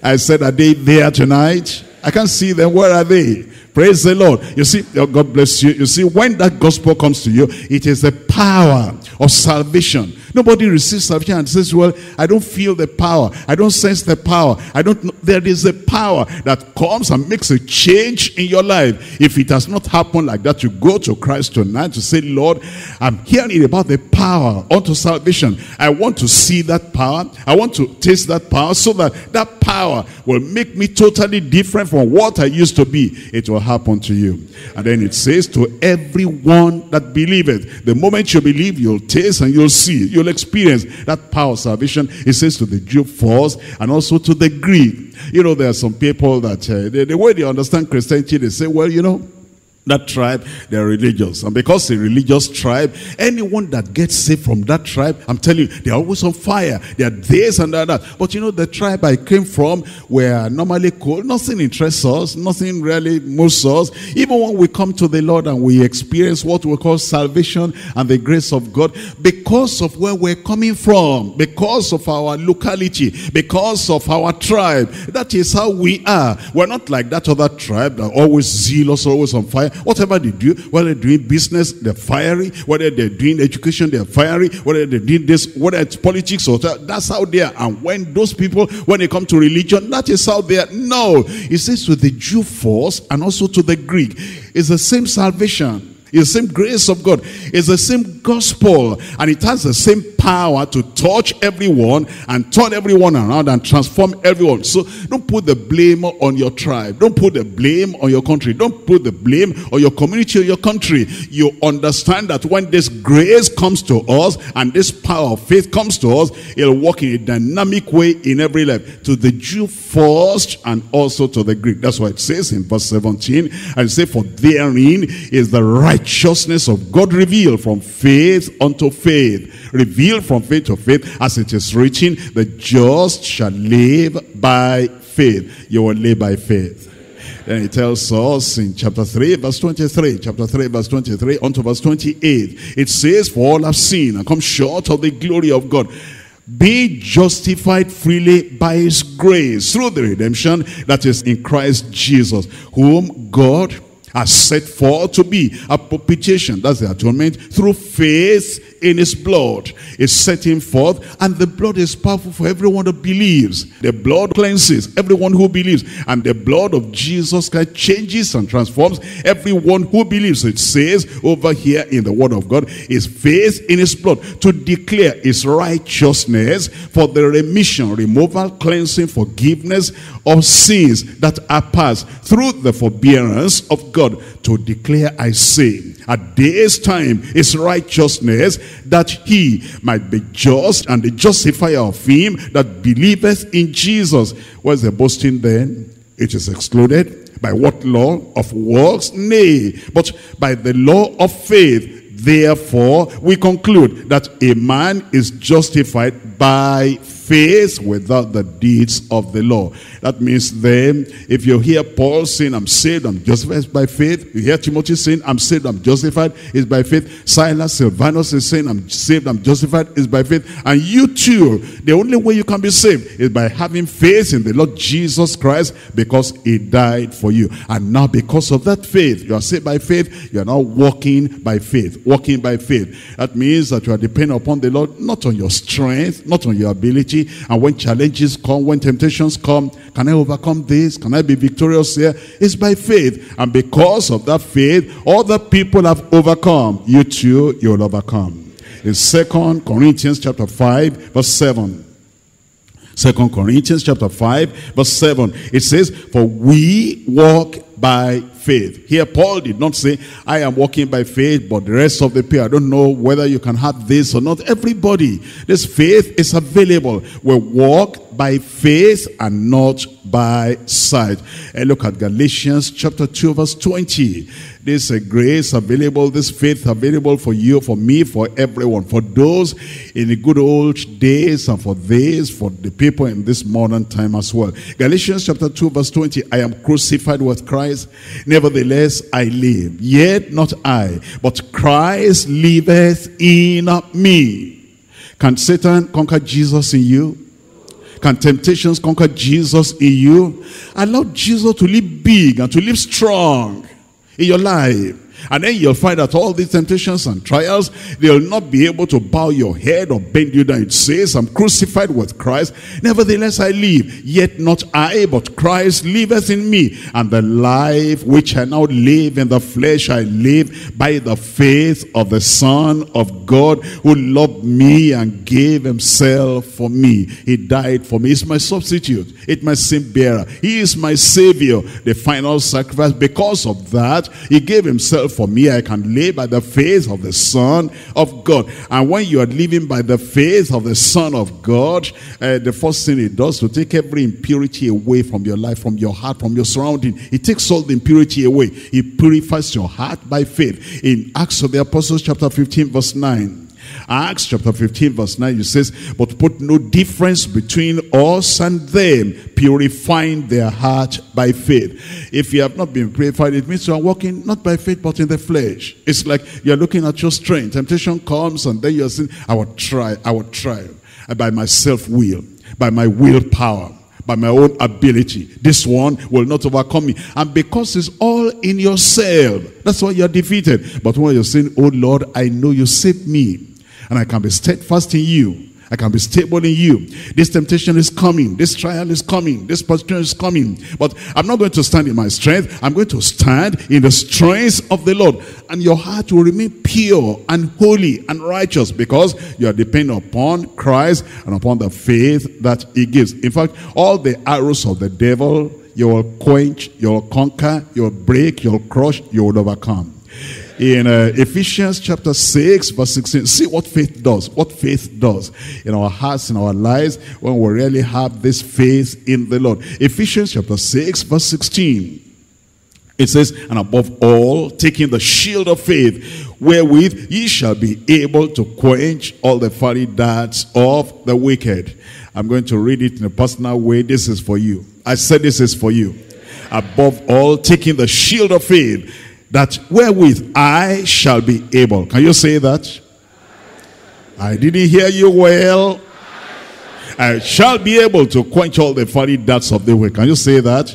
I said, are they there tonight? I can't see them. Where are they? Praise the Lord. You see, God bless you. You see, when that gospel comes to you, it is the power of salvation. Nobody receives salvation and says, well, I don't feel the power. I don't sense the power. I don't know. There is a power that comes and makes a change in your life. If it has not happened like that, you go to Christ tonight to say, Lord, I'm hearing about the power unto salvation. I want to see that power. I want to taste that power, so that that power will make me totally different from what I used to be. It will happen to you. And then it says, to everyone that believeth. The moment you believe, you'll taste and you'll see, you'll experience that power of salvation. It says to the Jew first, and also to the Greek. There are some people that the way they understand Christianity, they say, well, that tribe, they're religious. And because a religious tribe, anyone that gets saved from that tribe, I'm telling you, they're always on fire. They're this and that. But the tribe I came from were normally cold. Nothing interests us. Nothing really moves us. Even when we come to the Lord and we experience what we call salvation and the grace of God, because of where we're coming from, because of our locality, because of our tribe, that is how we are. We're not like that other tribe that always zealous, always on fire. Whatever they do, whether they're doing business, they're fiery. Whether they're doing education, they're fiery. Whether they're doing this, whether it's politics or that's how they are. And when those people, when they come to religion, that is how they are. No, it says to the Jew first, and also to the Greek. It's the same salvation. It's the same grace of God. It's the same gospel. And it has the same power to touch everyone and turn everyone around and transform everyone. So don't put the blame on your tribe. Don't put the blame on your country. Don't put the blame on your community or your country. You understand that when this grace comes to us and this power of faith comes to us, it'll work in a dynamic way in every life. To the Jew first, and also to the Greek. That's why it says in verse 17, and say, for therein is the righteousness of God revealed from faith unto faith. Revealed from faith to faith, as it is written, the just shall live by faith. You will live by faith. Then it tells us in chapter 3 verse 23, chapter 3 verse 23 unto verse 28, it says, for all have sinned and come short of the glory of God, be justified freely by his grace through the redemption that is in Christ Jesus, whom God has set forth to be a propitiation, that's the atonement, through faith faith in his blood is setting forth, and the blood is powerful for everyone that believes. The blood cleanses everyone who believes, and the blood of Jesus Christ changes and transforms everyone who believes. It says over here in the word of God, his faith in his blood to declare his righteousness for the remission, removal, cleansing, forgiveness of sins that are past through the forbearance of God. To declare, I say, at this time is righteousness, that he might be just and the justifier of him that believeth in Jesus. Where's the boasting then? It is excluded. By what law? Of works? Nay, but by the law of faith. Therefore, we conclude that a man is justified by faith without the deeds of the law. That means then, if you hear Paul saying, I'm saved, I'm justified by faith. You hear Timothy saying, I'm saved, I'm justified, is by faith. Silas, Silvanus is saying, I'm saved, I'm justified, is by faith. And you too, the only way you can be saved is by having faith in the Lord Jesus Christ, because he died for you. And now because of that faith, you are saved by faith, you are now walking by faith. Walking by faith. That means that you are dependent upon the Lord, not on your strength, not on your ability. And when challenges come, when temptations come, can I overcome this? Can I be victorious here? It's by faith. And because of that faith, other people have overcome. You too, you'll overcome. In 2 Corinthians chapter 5, verse 7. 2 Corinthians chapter 5, verse 7. It says, for we walk by faith. Here Paul did not say, I am walking by faith, but the rest of the people, I don't know whether you can have this or not. Everybody, this faith is available. We walk by faith and not by sight. And look at Galatians chapter 2 verse 20. This grace available, this faith available for you, for me, for everyone, for those in the good old days, and for these, for the people in this modern time as well. Galatians chapter 2 verse 20, I am crucified with Christ. Nevertheless, I live, yet not I, but Christ liveth in me. Can Satan conquer Jesus in you? Can temptations conquer Jesus in you? Allow Jesus to live big and to live strong in your life. And then you'll find that all these temptations and trials, they'll not be able to bow your head or bend you down. It says, I'm crucified with Christ. Nevertheless, I live. Yet not I, but Christ liveth in me. And the life which I now live in the flesh, I live by the faith of the Son of God, who loved me and gave himself for me. He died for me. He's my substitute. He's my sin bearer. He is my Savior, the final sacrifice. Because of that, he gave himself for me. I can live by the faith of the Son of God. And when you are living by the faith of the Son of God, the first thing it does to take every impurity away from your life, from your heart, from your surrounding. It takes all the impurity away. It purifies your heart by faith. In Acts of the Apostles chapter 15 verse 9. Acts chapter 15 verse 9, it says, but put no difference between us and them, purifying their heart by faith. If you have not been purified, it means you are walking not by faith but in the flesh. It's like you are looking at your strength. Temptation comes and then you are saying, I will try by my self-will, by my willpower, by my own ability. This one will not overcome me. And because it's all in yourself, that's why you're defeated. But when you're saying, oh Lord, I know you saved me, and I can be steadfast in you, I can be stable in you. This temptation is coming. This trial is coming. This persecution is coming. But I'm not going to stand in my strength. I'm going to stand in the strength of the Lord. And your heart will remain pure and holy and righteous, because you are dependent upon Christ and upon the faith that he gives. In fact, all the arrows of the devil, you will quench, you will conquer, you will break, you will crush, you will overcome. In Ephesians chapter 6 verse 16, see what faith does. What faith does in our hearts, in our lives, when we really have this faith in the Lord. Ephesians chapter 6 verse 16. It says, and above all, taking the shield of faith, wherewith ye shall be able to quench all the fiery darts of the wicked. I'm going to read it in a personal way. This is for you. I said this is for you. Above all, taking the shield of faith, that wherewith I shall be able. Can you say that? I didn't hear you well. I shall be able to quench all the fiery darts of the wicked. Can you say that?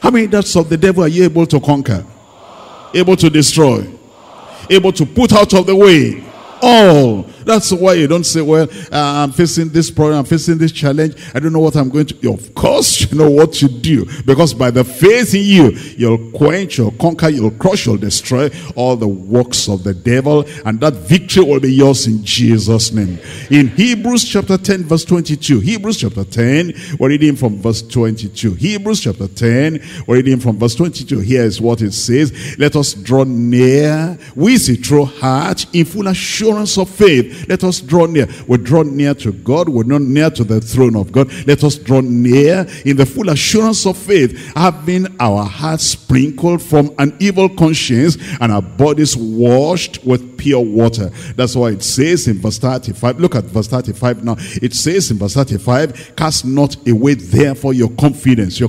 How many darts of the devil are you able to conquer? Able to destroy? able to put out of the way all. That's why you don't say, well, I'm facing this problem, I'm facing this challenge, I don't know what I'm going to. Of course you know what you do, because by the faith in you, you'll quench, you'll conquer, you'll crush, you'll destroy all the works of the devil, and that victory will be yours in Jesus' name. In Hebrews chapter 10 verse 22, Hebrews chapter 10, we're reading from verse 22. Hebrews chapter 10, we're reading from verse 22. Here is what it says: let us draw near with a true heart in full assurance of faith. Let us draw near. We draw near to God. We're not near to the throne of God. Let us draw near in the full assurance of faith, having our hearts sprinkled from an evil conscience and our bodies washed with pure water. That's why it says in verse 35. Look at verse 35 now. It says in verse 35, cast not away therefore your confidence in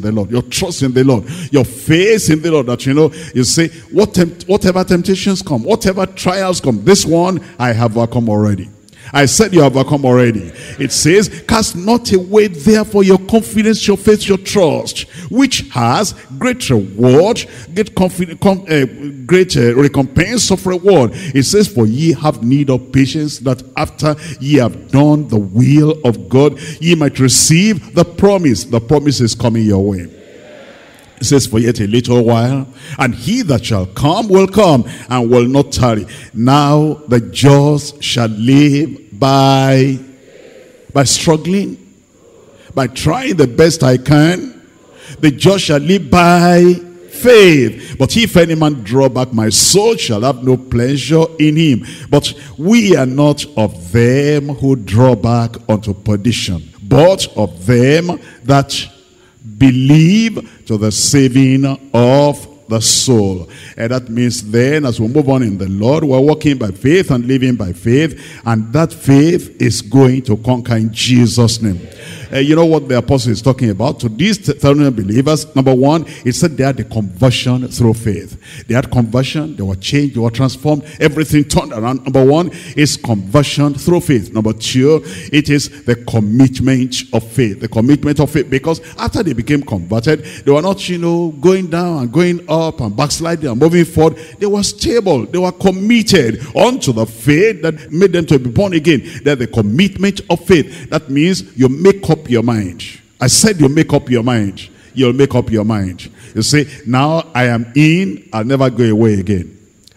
the Lord, your trust in the Lord, your faith in the Lord. That you know, you say, whatever temptations come, whatever trials come, this one I have overcome already. I said you have overcome already. It says, cast not away therefore your confidence, your faith, your trust, which has great reward, great recompense of reward. It says, for ye have need of patience, that after ye have done the will of God, ye might receive the promise. The promise is coming your way. It says, for yet a little while, and he that shall come will come, and will not tarry. Now the just shall live by struggling, by trying the best I can. The just shall live by faith. But if any man draw back, my soul shall have no pleasure in him. But we are not of them who draw back unto perdition, but of them that believe to the saving of the soul. And that means then, as we move on in the Lord, we're walking by faith and living by faith, and that faith is going to conquer in Jesus' name. You know what the apostle is talking about? To these Thessalonian believers, number one, it said they had the conversion through faith. They had conversion, they were changed, they were transformed, everything turned around. Number one is conversion through faith. Number two, it is the commitment of faith. The commitment of faith, because after they became converted, they were not, you know, going down and going up and backsliding and moving forward. They were stable, they were committed unto the faith that made them to be born again. They had the commitment of faith. That means you make up your mind. I said you make up your mind. You'll make up your mind. You say, now I am in, I'll never go away again.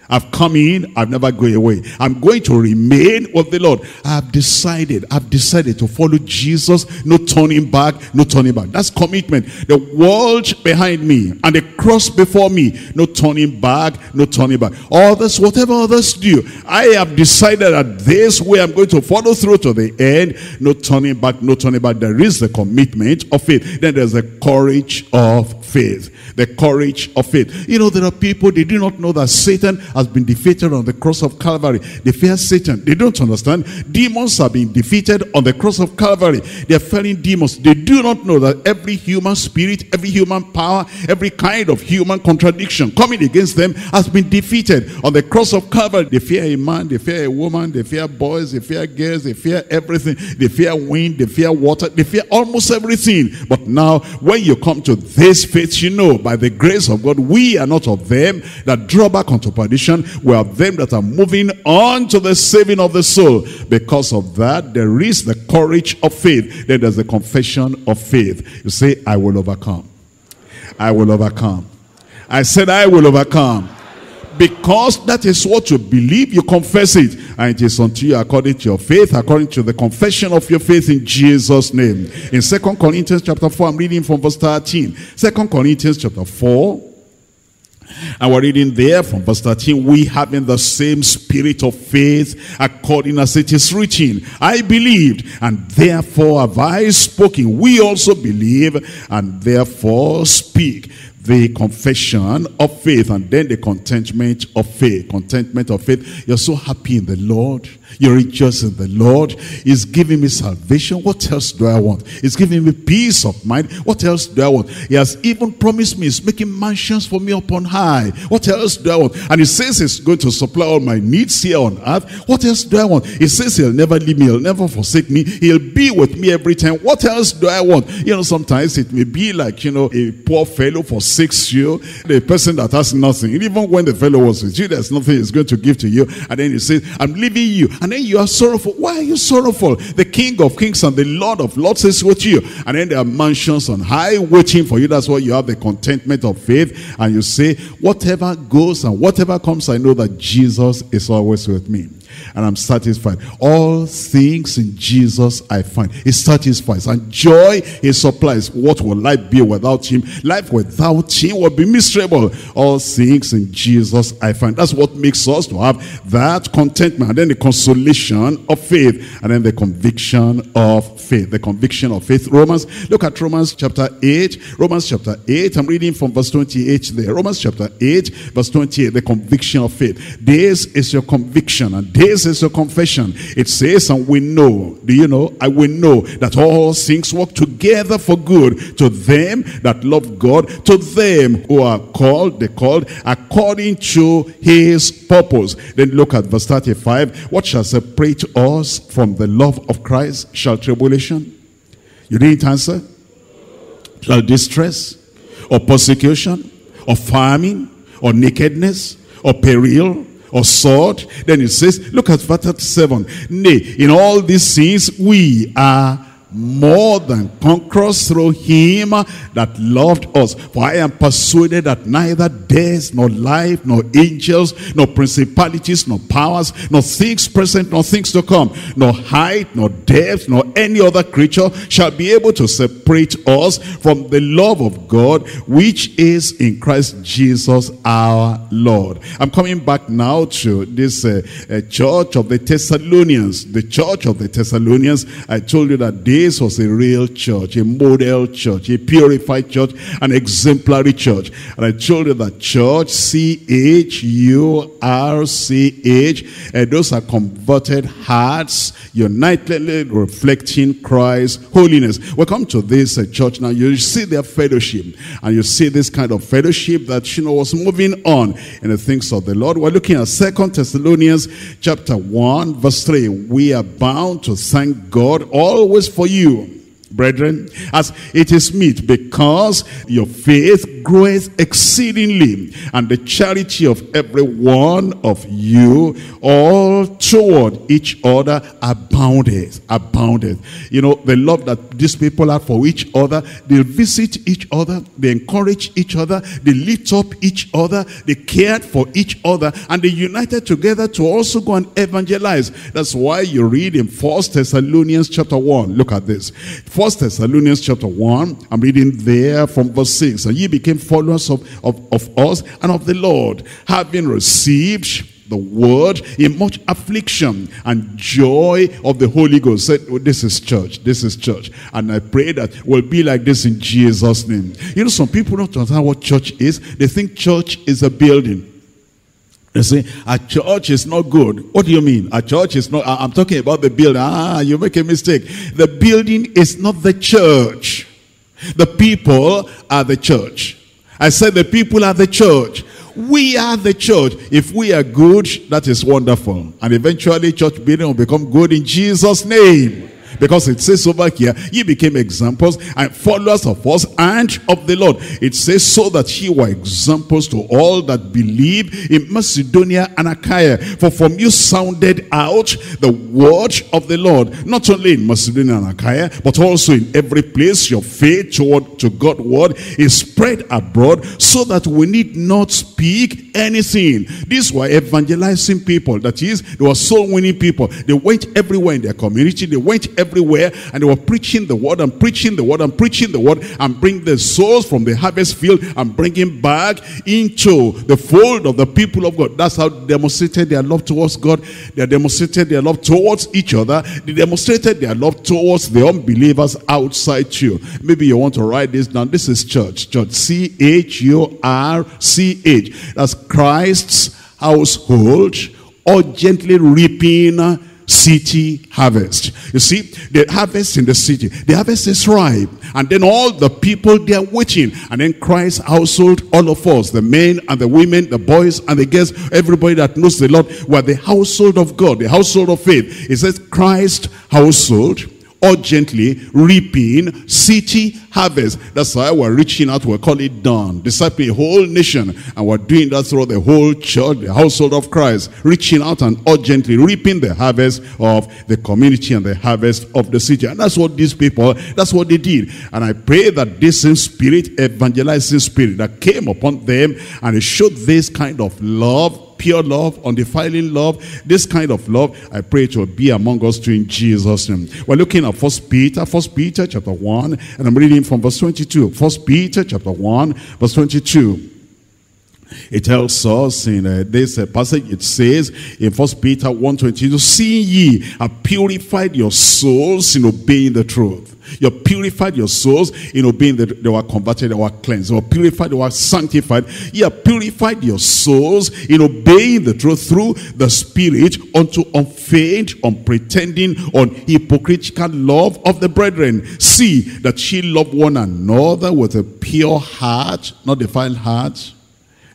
I've come in, I'll never go away. I'm going to remain with the Lord. I've decided to follow Jesus. No turning back. That's commitment. The world behind me and the cross before me. No turning back. Others, whatever others do, I have decided that this way I'm going to follow through to the end. No turning back. There is the commitment of faith. Then there's the courage of faith. The courage of faith. You know, there are people, they do not know that Satan has been defeated on the cross of Calvary. They fear Satan. They don't understand. Demons are being defeated on the cross of Calvary. They are fearing demons. They do not know that every human spirit, every human power, every kind of human contradiction coming against them has been defeated on the cross of Calvary. They fear a man, they fear a woman, they fear boys, they fear girls, they fear everything. They fear wind, they fear water, they fear almost everything. But now, when you come to this faith, you know, by the grace of God, we are not of them that draw back unto perdition. We are them that are moving on to the saving of the soul. Because of that, there is the courage of faith. Then there's the confession of faith. You say, I will overcome. I will overcome. I said, I will overcome. Because that is what you believe, you confess it. And it is unto you according to your faith, according to the confession of your faith in Jesus' name. In 2 Corinthians chapter 4, I'm reading from verse 13. 2 Corinthians chapter 4. And we're reading there from verse 13, we having the same spirit of faith, according as it is written, I believed, and therefore have I spoken. We also believe, and therefore speak. The confession of faith, and then the contentment of faith. Contentment of faith. You're so happy in the Lord. You rejoice in the Lord. He's giving me salvation. What else do I want? He's giving me peace of mind. What else do I want? He has even promised me. He's making mansions for me upon high. What else do I want? And he says he's going to supply all my needs here on earth. What else do I want? He says he'll never leave me. He'll never forsake me. He'll be with me every time. What else do I want? You know, sometimes it may be like, you know, a poor fellow forsaken seeks you, the person that has nothing, even when the fellow was with you, there's nothing he's going to give to you, and then he says, I'm leaving you, and then you are sorrowful. Why are you sorrowful? The King of Kings and the Lord of Lords is with you, and then there are mansions on high waiting for you. That's why you have the contentment of faith, and you say, whatever goes and whatever comes, I know that Jesus is always with me, and I'm satisfied. All things in Jesus I find. He satisfies, and joy He supplies. What will life be without Him? Life without Him will be miserable. All things in Jesus I find. That's what makes us to have that contentment, and then the consolation of faith, and then the conviction of faith. The conviction of faith. Romans, look at Romans chapter 8. Romans chapter 8, I'm reading from verse 28 there. Romans chapter 8, verse 28, the conviction of faith. This is your conviction, and this is your confession. It says, and we know. Do you know? I will know that all things work together for good to them that love God, to them who are called, the called, according to His purpose. Then look at verse 35. What shall separate us from the love of Christ? Shall tribulation? You didn't answer. Shall distress? Or persecution? Or famine? Or nakedness? Or peril? Or sword? Then it says, look at verse 37. Nay, in all these things we are more than conquerors through Him that loved us. For I am persuaded that neither death, nor life, nor angels, nor principalities, nor powers, nor things present, nor things to come, nor height, nor depth, nor any other creature shall be able to separate us from the love of God, which is in Christ Jesus our Lord. I'm coming back now to this church of the Thessalonians. The church of the Thessalonians, I told you that this was a real church, a model church, a purified church, an exemplary church. And I told you that church, C-H-U-R-C-H, and those are converted hearts, unitedly reflecting Christ's holiness. We come to this church now, you see their fellowship, and you see this kind of fellowship that, you know, was moving on in the things of the Lord. We're looking at 2 Thessalonians chapter 1, verse 3. We are bound to thank God always for you, brethren, as it is meet, because your faith groweth exceedingly, and the charity of every one of you, all toward each other, abounded. You know, the love that these people have for each other, they visit each other, they encourage each other, they lift up each other, they cared for each other, and they united together to also go and evangelize. That's why you read in 1 Thessalonians chapter 1, look at this. 1 Thessalonians chapter 1, I'm reading there from verse 6. And ye became followers of us and of the Lord, having received the word in much affliction and joy of the Holy Ghost. Said, oh, this is church. And I pray that we'll be like this in Jesus' name. You know, some people don't understand what church is. They think church is a building. They say, our church is not good. What do you mean? Our church is not... I'm talking about the building. You make a mistake. The building is not the church. The people are the church. I said the people are the church. We are the church. If we are good, that is wonderful. And eventually, church building will become good in Jesus' name. Because it says over here, ye became examples and followers of us and of the Lord. It says, so that ye were examples to all that believe in Macedonia and Achaia. For from you sounded out the word of the Lord, not only in Macedonia and Achaia, but also in every place. Your faith to God's word is spread abroad, so that we need not speak anything. These were evangelizing people. That is, they were soul winning people. They went everywhere in their community. They went everywhere, and they were preaching the word and preaching the word and preaching the word, and bring the souls from the harvest field and bring him back into the fold of the people of God. That's how they demonstrated their love towards God. They demonstrated their love towards each other. They demonstrated their love towards the unbelievers outside you. Maybe you want to write this down. This is church, C-H-U-R-C-H. That's Christ's household, urgently reaping city harvest. You see, the harvest in the city, the harvest is ripe, and then all the people, they are waiting, and then Christ's household, all of us, the men and the women, the boys and the girls, everybody that knows the Lord, were the household of God, the household of faith. It says Christ's household urgently reaping city harvest. That's why we're reaching out, we're calling it down, discipling a whole nation, and we're doing that throughout the whole church, the household of Christ, reaching out and urgently reaping the harvest of the community and the harvest of the city. And that's what these people, that's what they did. And I pray that this same spirit, evangelizing spirit that came upon them, and it showed this kind of love, pure love, undefiling love, this kind of love, I pray it will be among us too in Jesus' name. We're looking at 1 Peter chapter 1, and I'm reading from verse 22. 1 Peter chapter 1, verse 22. It tells us in this passage, it says in 1 Peter 1:22, seeing ye have purified your souls in obeying the truth. You purified your souls in obeying that they were converted, they were cleansed, they were purified, they were sanctified. You have purified your souls in obeying the truth through the Spirit unto unfeigned, unpretending, unhypocritical love of the brethren. See that ye love one another with a pure heart, not defiled heart,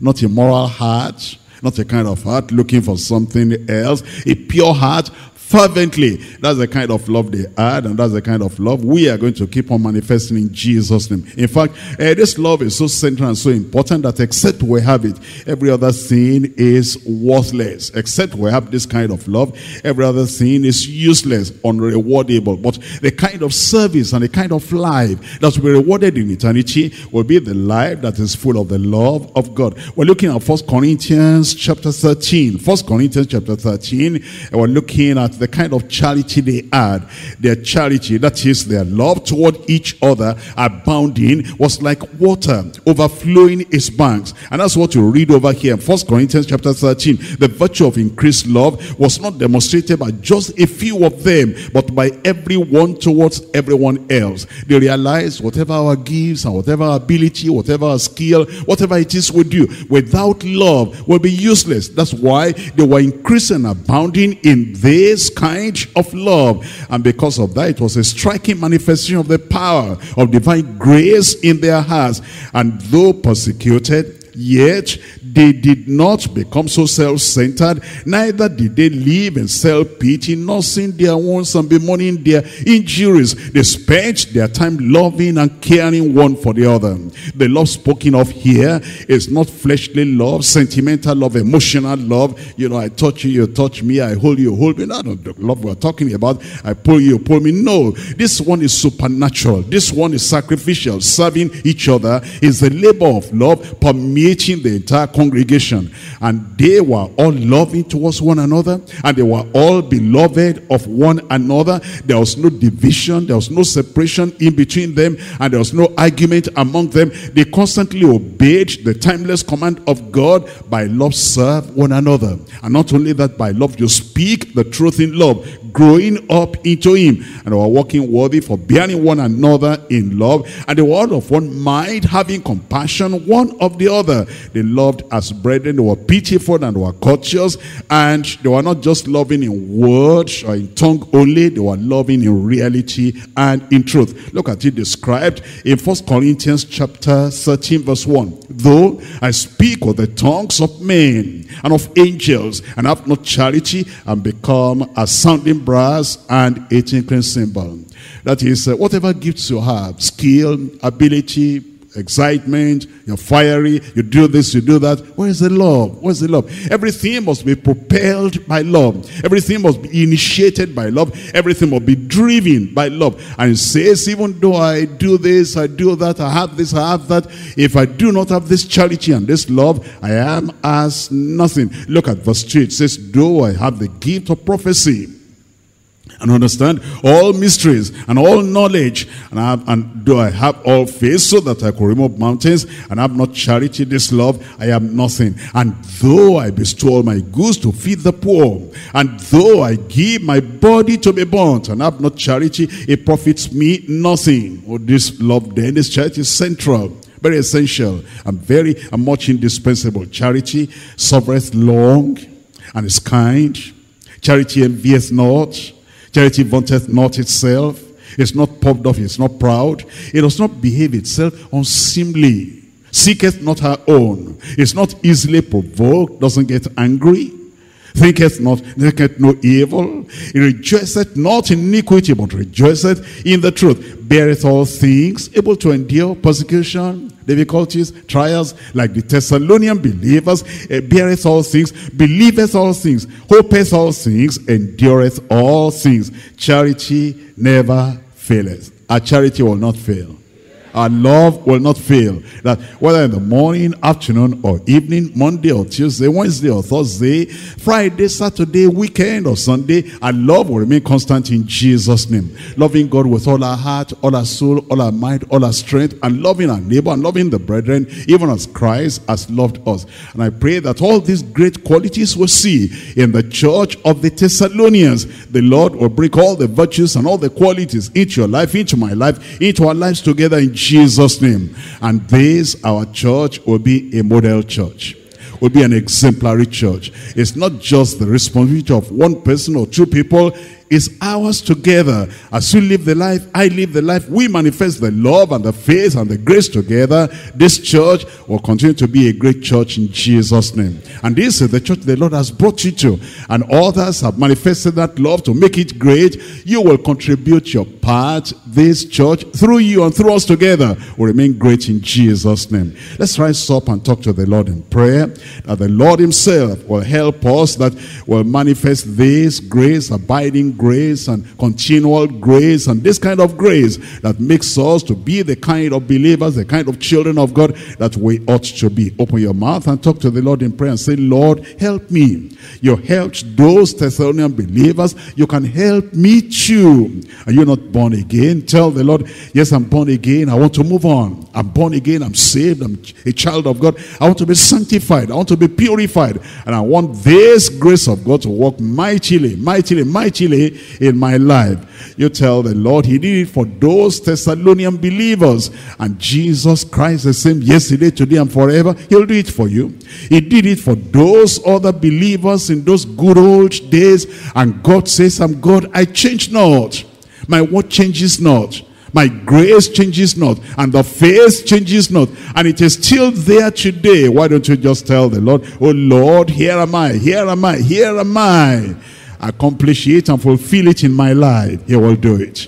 not immoral heart, not a kind of heart looking for something else, a pure heart, fervently. That's the kind of love they had, and that's the kind of love we are going to keep on manifesting in Jesus' name. In fact, this love is so central and so important that except we have it, every other thing is worthless. Except we have this kind of love, every other thing is useless, unrewardable. But the kind of service and the kind of life that will be rewarded in eternity will be the life that is full of the love of God. We're looking at 1 Corinthians chapter 13. 1 Corinthians chapter 13, and we're looking at the kind of charity they had. Their charity, that is their love toward each other, abounding, was like water overflowing its banks. And that's what you read over here in 1 Corinthians chapter 13. The virtue of increased love was not demonstrated by just a few of them, but by everyone towards everyone else. They realized whatever our gifts and whatever our ability, whatever our skill, whatever it is we do, without love will be useless. That's why they were increasing and abounding in this kind of love, and because of that, it was a striking manifestation of the power of divine grace in their hearts. And though persecuted, yet they did not become so self-centered, neither did they live in self-pity, nursing their wounds and bemoaning their injuries. They spent their time loving and caring one for the other. The love spoken of here is not fleshly love, sentimental love, emotional love. You know, I touch you, you touch me, I hold you, hold me. That's not the love we're talking about. I pull you, pull me. No, this one is supernatural. This one is sacrificial. Serving each other is the labor of love, permeating the entire congregation. And they were all loving towards one another, and they were all beloved of one another. There was no division, there was no separation in between them, and there was no argument among them. They constantly obeyed the timeless command of God, by love serve one another. And not only that, by love you speak the truth in love, growing up into him, and were walking worthy, forbearing one another in love, and the word of one mind, having compassion one of the other. They loved as brethren, they were pitiful and were courteous, and they were not just loving in words or in tongue only, they were loving in reality and in truth. Look at it described in 1 Corinthians chapter 13 verse 1. Though I speak with the tongues of men and of angels, and have not charity, and become a sounding brass and a tinkling cymbal. That is, whatever gifts you have, skill, ability, excitement, you're fiery, you do this, you do that. Where is the love? Where is the love? Everything must be propelled by love. Everything must be initiated by love. Everything must be driven by love. And it says, even though I do this, I do that, I have this, I have that, if I do not have this charity and this love, I am as nothing. Look at verse 2. It says, though I have the gift of prophecy, and understand all mysteries and all knowledge, and do I have all faith so that I could remove mountains, and have not charity, this love, I am nothing. And though I bestow all my goods to feed the poor, and though I give my body to be burnt, and have not charity, it profits me nothing. Oh, this love then, this charity is central, very essential, and very much indispensable. Charity suffereth long, and is kind. Charity envieth not. Charity vaunteth not itself, it's not puffed up, it's not proud, it does not behave itself unseemly, seeketh not her own, it's not easily provoked, doesn't get angry, thinketh not, thinketh no evil, he rejoiceth not in iniquity, but rejoiceth in the truth, beareth all things, able to endure persecution, difficulties, trials, like the Thessalonian believers, beareth all things, believeth all things, hopeth all things, endureth all things. Charity never faileth. Our charity will not fail. Our love will not fail. That whether in the morning, afternoon, or evening, Monday or Tuesday, Wednesday or Thursday, Friday, Saturday, weekend or Sunday, our love will remain constant in Jesus' name. Loving God with all our heart, all our soul, all our mind, all our strength, and loving our neighbor and loving the brethren, even as Christ has loved us. And I pray that all these great qualities we'll see in the church of the Thessalonians. The Lord will bring all the virtues and all the qualities into your life, into my life, into our lives together in Jesus' name. And this, our church, will be a model church, will be an exemplary church. It's not just the responsibility of one person or two people. It's ours together. As you live the life, I live the life, we manifest the love and the faith and the grace together. This church will continue to be a great church in Jesus' name. And this is the church the Lord has brought you to. And others have manifested that love to make it great. You will contribute your part. This church, through you and through us together, will remain great in Jesus' name. Let's rise up and talk to the Lord in prayer, that the Lord himself will help us, that will manifest this grace, abiding grace and continual grace, and this kind of grace that makes us to be the kind of believers, the kind of children of God that we ought to be. Open your mouth and talk to the Lord in prayer and say, Lord, help me. You helped those Thessalonian believers. You can help me too. Are you not born again? Tell the Lord, yes, I'm born again. I want to move on. I'm born again. I'm saved. I'm a child of God. I want to be sanctified. I want to be purified. And I want this grace of God to work mightily, mightily, mightily in my life. You tell the Lord, he did it for those Thessalonian believers, and Jesus Christ the same yesterday, today, and forever. He'll do it for you. He did it for those other believers in those good old days, and God says, I'm God, I change not. My word changes not. My grace changes not, and the faith changes not, and it is still there today. Why don't you just tell the Lord, oh Lord, here am I, here am I, here am I. Accomplish it and fulfill it in my life. He will do it.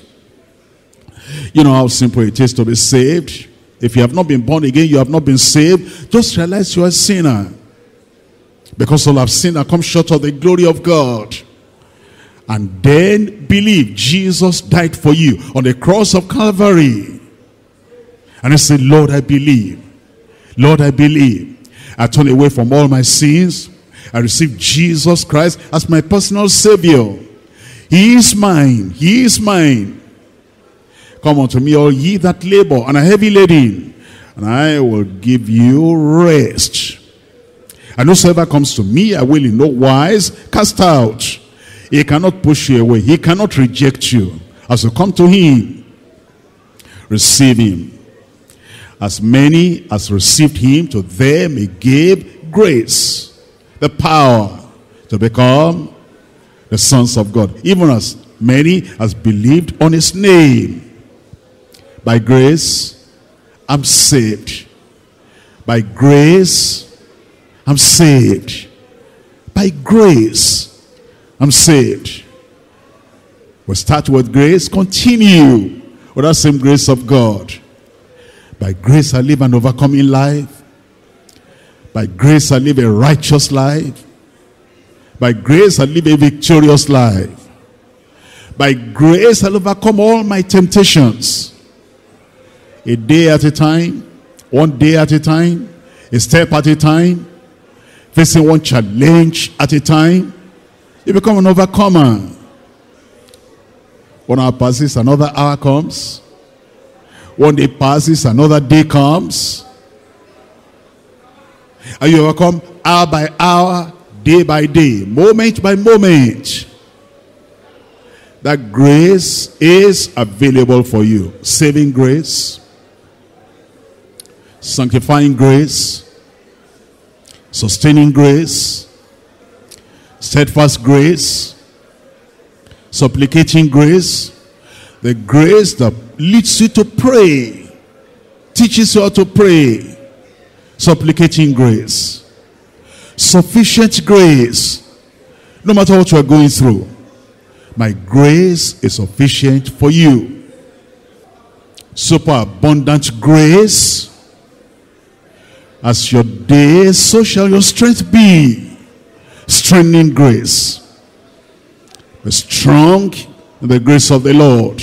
You know how simple it is to be saved. If you have not been born again, you have not been saved, just realize you are a sinner. Because all have sinned and come short of the glory of God. And then believe Jesus died for you on the cross of Calvary. And I say, Lord, I believe. Lord, I believe. I turn away from all my sins. I received Jesus Christ as my personal Savior. He is mine. He is mine. Come unto me, all ye that labor and are heavy laden, and I will give you rest. And whosoever comes to me, I will in no wise cast out. He cannot push you away. He cannot reject you. As you come to him, receive him. As many as received him, to them he gave grace, the power to become the sons of God, even as many as believed on his name. By grace, I'm saved. By grace, I'm saved. By grace, I'm saved. We'll start with grace, continue with that same grace of God. By grace, I live an overcoming life. By grace I live a righteous life. By grace I live a victorious life. By grace I'll overcome all my temptations. A day at a time, one day at a time, a step at a time, facing one challenge at a time, you become an overcomer. 1 hour passes, another hour comes. 1 day passes, another day comes. And you overcome hour by hour, day by day, moment by moment. That grace is available for you. Saving grace, sanctifying grace, sustaining grace, steadfast grace, supplicating grace. The grace that leads you to pray, teaches you how to pray. Supplicating grace, sufficient grace, No matter what you are going through, my grace is sufficient for you. Super abundant grace. As your days, so shall your strength be. Strengthening grace. Be strong in the grace of the Lord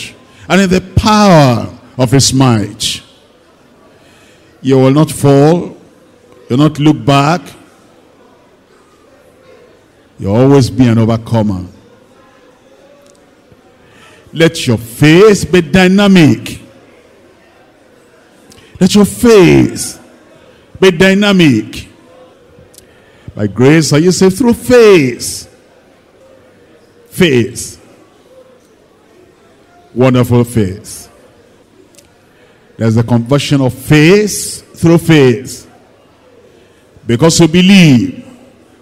and in the power of his might. You will not fall. You will not look back. You'll always be an overcomer. Let your faith be dynamic. Let your faith be dynamic. By grace are you saved through faith. Faith. Wonderful faith. There's the conversion of faith through faith. Because you believe,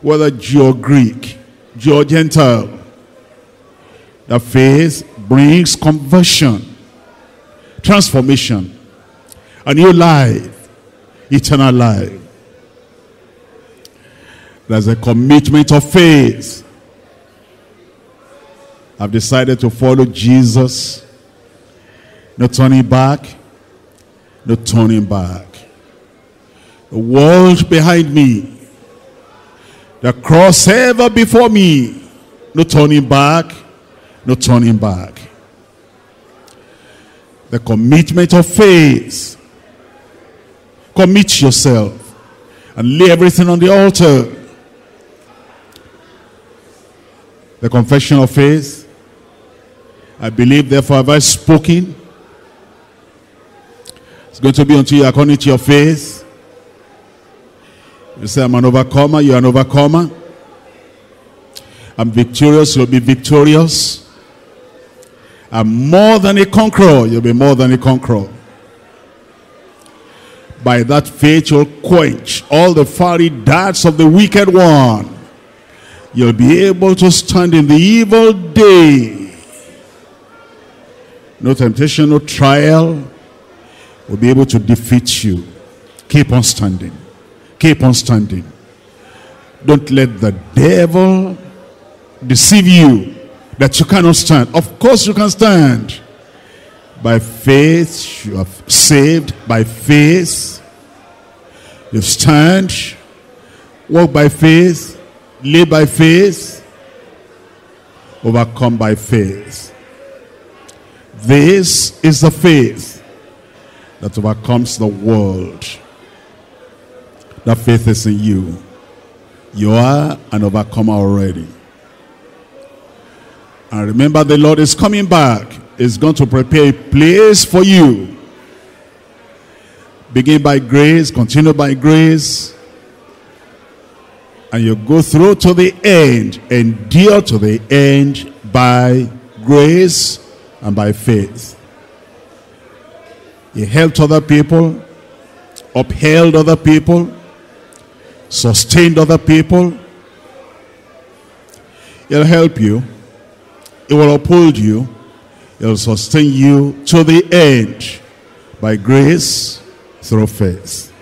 whether Jew or Greek, Jew or Gentile, the faith brings conversion, transformation, a new life, eternal life. There's a commitment of faith. I've decided to follow Jesus. No turning back. No turning back. The world behind me. The cross ever before me. No turning back. No turning back. The commitment of faith. Commit yourself and lay everything on the altar. The confession of faith. I believe, therefore have I spoken. It's going to be unto you according to your faith. You say, I'm an overcomer. You're an overcomer. I'm victorious. You'll be victorious. I'm more than a conqueror. You'll be more than a conqueror. By that faith, you'll quench all the fiery darts of the wicked one. You'll be able to stand in the evil day. No temptation, no trial will be able to defeat you. Keep on standing. Keep on standing. Don't let the devil deceive you that you cannot stand. Of course you can stand. By faith you are saved. By faith you stand. Walk by faith. Live by faith. Overcome by faith. This is the faith that overcomes the world. That faith is in you. You are an overcomer already. And remember, the Lord is coming back. He's going to prepare a place for you. Begin by grace, continue by grace. And you go through to the end. Endure to the end by grace. And by faith. He helped other people. Upheld other people. Sustained other people. He'll help you. He will uphold you. He'll sustain you to the end. By grace. Through faith.